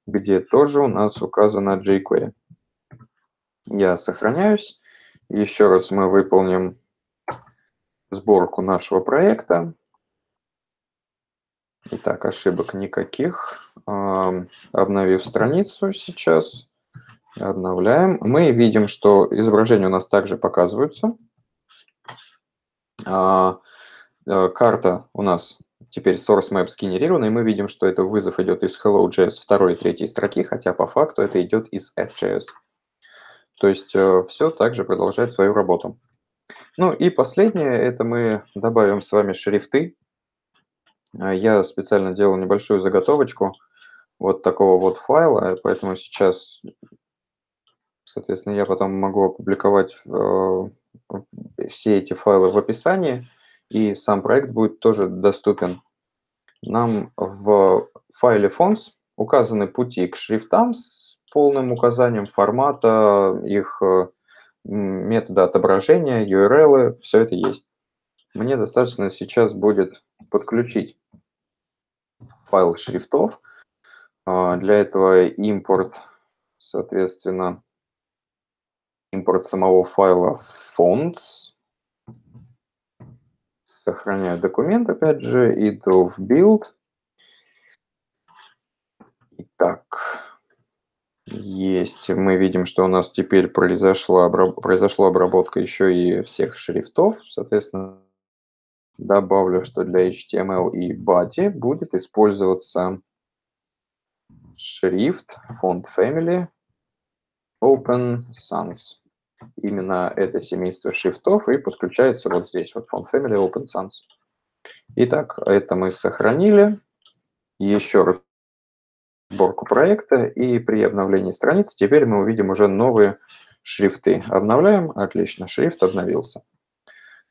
где тоже у нас указано jQuery. Я сохраняюсь. Еще раз мы выполним сборку нашего проекта. Итак, ошибок никаких. Обновив страницу сейчас, обновляем. Мы видим, что изображения у нас также показываются. Карта у нас теперь source map сгенерирована, и мы видим, что это вызов идет из hello.js второй и третьей строки, хотя по факту это идет из add.js. То есть все также продолжает свою работу. Ну и последнее, это мы добавим с вами шрифты. Я специально делал небольшую заготовочку вот такого вот файла, поэтому сейчас, соответственно, я потом могу опубликовать все эти файлы в описании, и сам проект будет тоже доступен. Нам в файле fonts указаны пути к шрифтам с полным указанием формата, их метода отображения, URL, все это есть. Мне достаточно сейчас будет подключить файл шрифтов. Для этого импорт, соответственно, импорт самого файла fonts. Сохраняю документ, опять же, иду в build. Итак, есть. Мы видим, что у нас теперь произошла обработка еще и всех шрифтов. Соответственно, добавлю, что для HTML и body будет использоваться шрифт, font family, Open Sans. Именно это семейство шрифтов и подключается вот здесь, вот font family, Open Sans. Итак, это мы сохранили. Еще раз сборку проекта, и при обновлении страницы теперь мы увидим уже новые шрифты. Обновляем, отлично, шрифт обновился.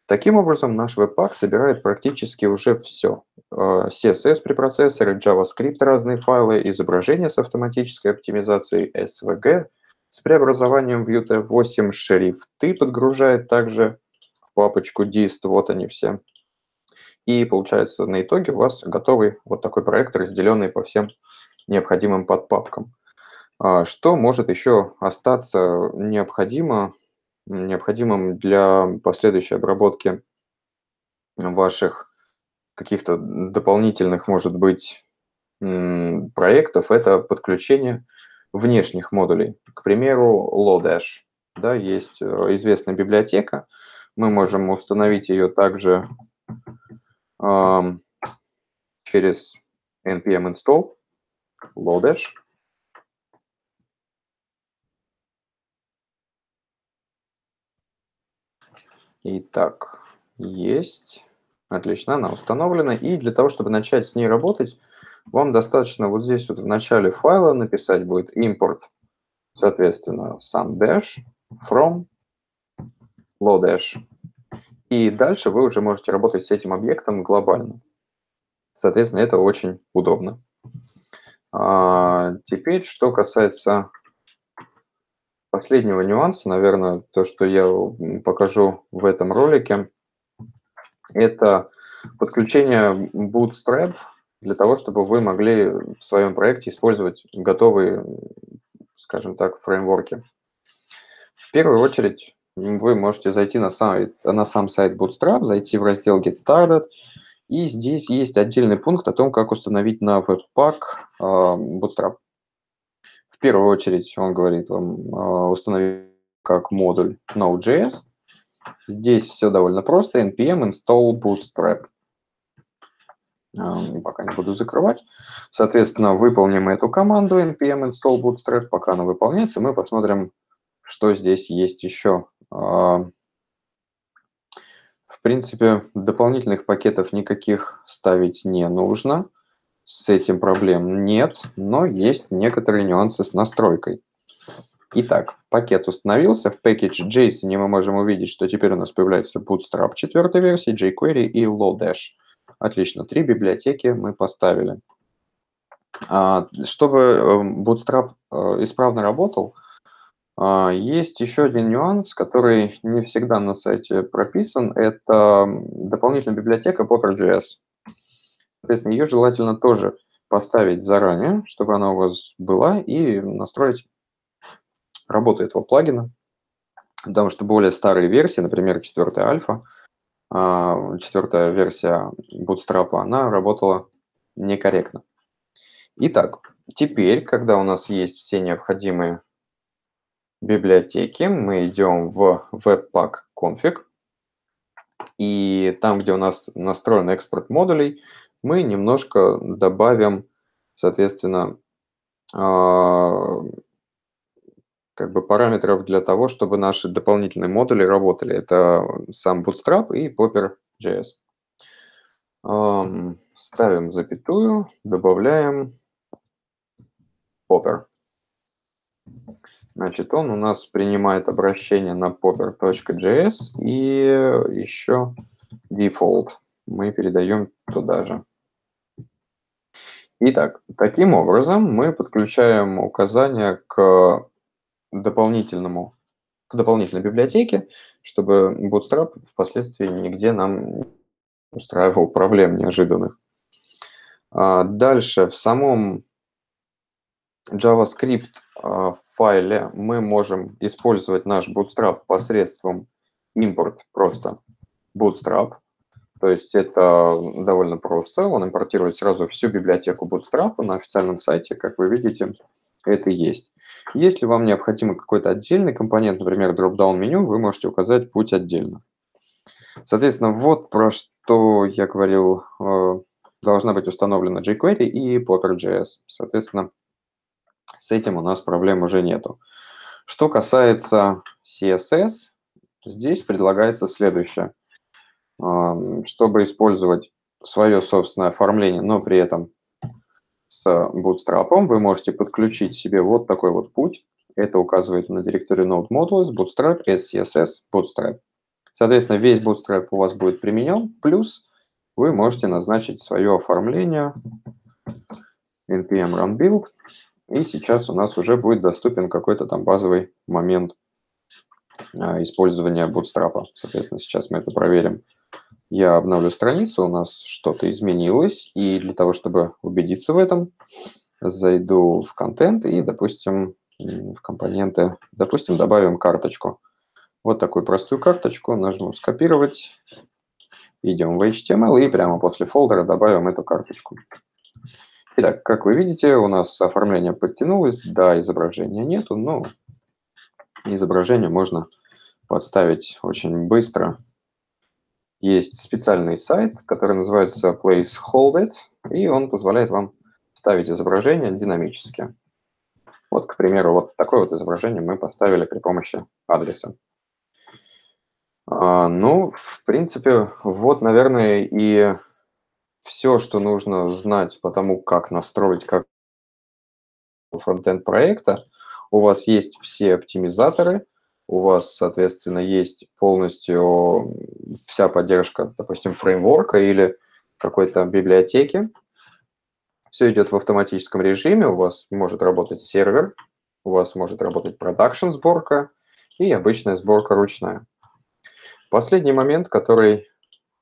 Таким образом, наш Webpack собирает практически уже все. CSS препроцессоры, JavaScript разные файлы, изображения с автоматической оптимизацией, SVG с преобразованием в UT8, шрифты подгружает также в папочку dist, вот они все. И получается, на итоге у вас готовый вот такой проект, разделенный по всем необходимым подпапкам. Что может еще остаться необходимым для последующей обработки ваших каких-то дополнительных, может быть, проектов, это подключение внешних модулей. К примеру, Lodash. Да, есть известная библиотека. Мы можем установить ее также через npm install Lodash. Итак, есть. Отлично, она установлена. И для того, чтобы начать с ней работать, вам достаточно вот здесь вот в начале файла написать будет import, соответственно, сам dash from Lodash. И дальше вы уже можете работать с этим объектом глобально. Соответственно, это очень удобно. Теперь, что касается последнего нюанса, наверное, то, что я покажу в этом ролике, это подключение Bootstrap для того, чтобы вы могли в своем проекте использовать готовые, скажем так, фреймворки. В первую очередь вы можете зайти на сам сайт Bootstrap, зайти в раздел Get Started, и здесь есть отдельный пункт о том, как установить на Webpack Bootstrap. В первую очередь он говорит вам установить как модуль Node.js. Здесь все довольно просто. npm install bootstrap. Пока не буду закрывать. Соответственно, выполним эту команду npm install bootstrap. Пока она выполняется, мы посмотрим, что здесь есть еще. В принципе, дополнительных пакетов никаких ставить не нужно. С этим проблем нет, но есть некоторые нюансы с настройкой. Итак, пакет установился. В package.json мы можем увидеть, что теперь у нас появляется Bootstrap 4 версии, jQuery и Lodash. Отлично, 3 библиотеки мы поставили. Чтобы Bootstrap исправно работал, есть еще один нюанс, который не всегда на сайте прописан. Это дополнительная библиотека Popper.js. Соответственно, ее желательно тоже поставить заранее, чтобы она у вас была, и настроить работу этого плагина, потому что более старые версии, например, 4-я альфа, 4-я версия Bootstrap, она работала некорректно. Итак, теперь, когда у нас есть все необходимые библиотеки, мы идем в Webpack config, и там, где у нас настроен экспорт модулей, мы немножко добавим, соответственно, как бы параметров для того, чтобы наши дополнительные модули работали. Это сам Bootstrap и Popper.js. Ставим запятую, добавляем Popper. Значит, он у нас принимает обращение на Popper.js и еще default. Мы передаем туда же. Итак, таким образом мы подключаем указания к дополнительной библиотеке, чтобы Bootstrap впоследствии нигде нам устраивал проблем неожиданных. Дальше в самом JavaScript файле мы можем использовать наш Bootstrap посредством импорт просто Bootstrap. То есть это довольно просто. Он импортирует сразу всю библиотеку Bootstrap на официальном сайте, как вы видите. Это есть. Если вам необходим какой-то отдельный компонент, например, дроп-даун меню, вы можете указать путь отдельно. Соответственно, вот про что я говорил, должна быть установлена jQuery и Popper.js. Соответственно, с этим у нас проблем уже нету. Что касается CSS, здесь предлагается следующее. Чтобы использовать свое собственное оформление, но при этом с Bootstrap вы можете подключить себе вот такой вот путь. Это указывает на директорию Node Modules, Bootstrap, SCSS, Bootstrap. Соответственно, весь Bootstrap у вас будет применен, плюс вы можете назначить свое оформление npm run build, и сейчас у нас уже будет доступен какой-то там базовый момент использования Bootstrap. Соответственно, сейчас мы это проверим. Я обновлю страницу, у нас что-то изменилось, и для того, чтобы убедиться в этом, зайду в контент и, допустим, в компоненты, допустим, добавим карточку. Вот такую простую карточку, нажму скопировать, идем в HTML и прямо после фолдера добавим эту карточку. Итак, как вы видите, у нас оформление подтянулось, да, изображения нету, но изображение можно подставить очень быстро. Есть специальный сайт, который называется PlaceHolder. и он позволяет вам ставить изображение динамически. Вот, к примеру, вот такое вот изображение мы поставили при помощи адреса. Ну, в принципе, вот, наверное, и все, что нужно знать по тому, как настроить фронтенд проекта. У вас есть все оптимизаторы, у вас, соответственно, есть полностью вся поддержка, допустим, фреймворка или какой-то библиотеки. Все идет в автоматическом режиме, у вас может работать сервер, у вас может работать продакшн-сборка и обычная сборка ручная. Последний момент, который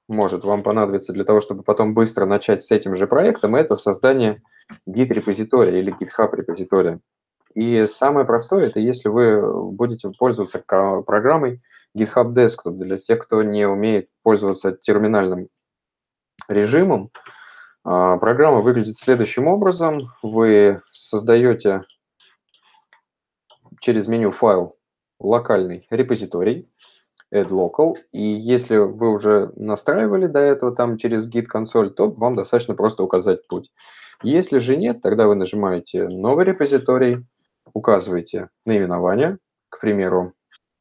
может вам понадобиться для того, чтобы потом быстро начать с этим же проектом, это создание Git-репозитория или GitHub-репозитория. И самое простое, это если вы будете пользоваться программой GitHub Desktop. Для тех, кто не умеет пользоваться терминальным режимом, программа выглядит следующим образом. Вы создаете через меню «Файл» локальный репозиторий, add local, и если вы уже настраивали до этого там через Git консоль, то вам достаточно просто указать путь. Если же нет, тогда вы нажимаете «Новый репозиторий», указываете наименование, к примеру,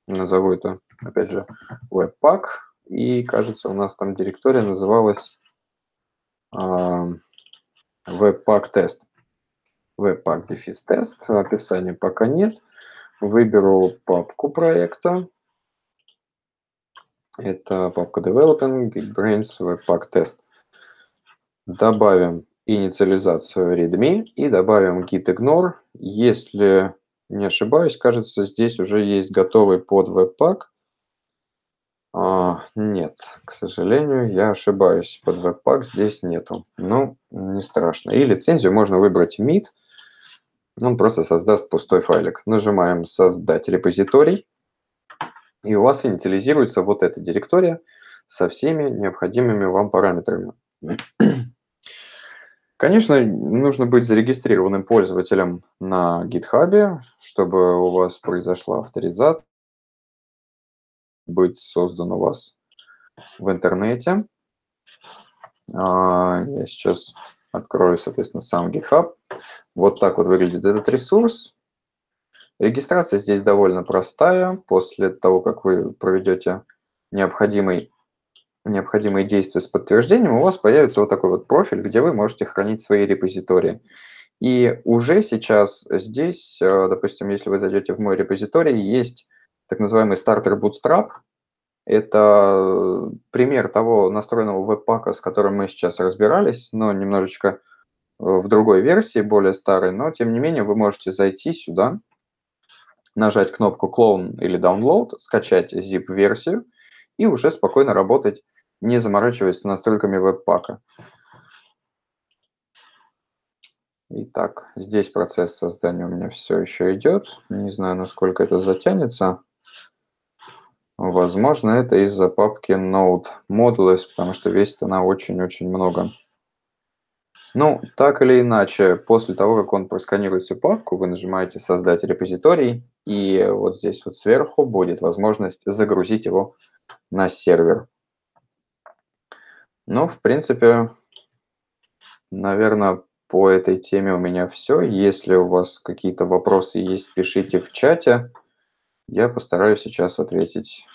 назову это, опять же, Webpack, и, кажется, у нас там директория называлась Webpack-тест. Webpack-дефис-тест, описания пока нет. Выберу папку проекта. Это папка Developing, GitBrains, Webpack-тест. Добавим инициализацию readme и добавим gitignore. Если не ошибаюсь, кажется, здесь уже есть готовый под Webpack. Нет, к сожалению, я ошибаюсь. Под Webpack здесь нету. Ну, не страшно. И лицензию можно выбрать mid. Он просто создаст пустой файлик. Нажимаем «Создать репозиторий». И у вас инициализируется вот эта директория со всеми необходимыми вам параметрами. Конечно, нужно быть зарегистрированным пользователем на GitHub, чтобы у вас произошла авторизация, быть создан у вас в интернете. Я сейчас открою, соответственно, сам GitHub. Вот так вот выглядит этот ресурс. Регистрация здесь довольно простая. После того, как вы проведете необходимые действия с подтверждением, у вас появится вот такой вот профиль, где вы можете хранить свои репозитории. И уже сейчас здесь, допустим, если вы зайдете в мой репозиторий, есть так называемый стартер Bootstrap. Это пример того настроенного веб-пака, с которым мы сейчас разбирались, но немножечко в другой версии, более старой. Но, тем не менее, вы можете зайти сюда, нажать кнопку «Clone» или «Download», скачать zip-версию и уже спокойно работать, не заморачиваясь с настройками веб-пака. Итак, здесь процесс создания у меня все еще идет. Не знаю, насколько это затянется. Возможно, это из-за папки Node Modules, потому что весит она очень-очень много. Ну, так или иначе, после того, как он просканирует всю папку, вы нажимаете «Создать репозиторий», и вот здесь вот сверху будет возможность загрузить его на сервер. Ну, в принципе, наверное, по этой теме у меня все. Если у вас какие-то вопросы есть, пишите в чате. Я постараюсь сейчас ответить.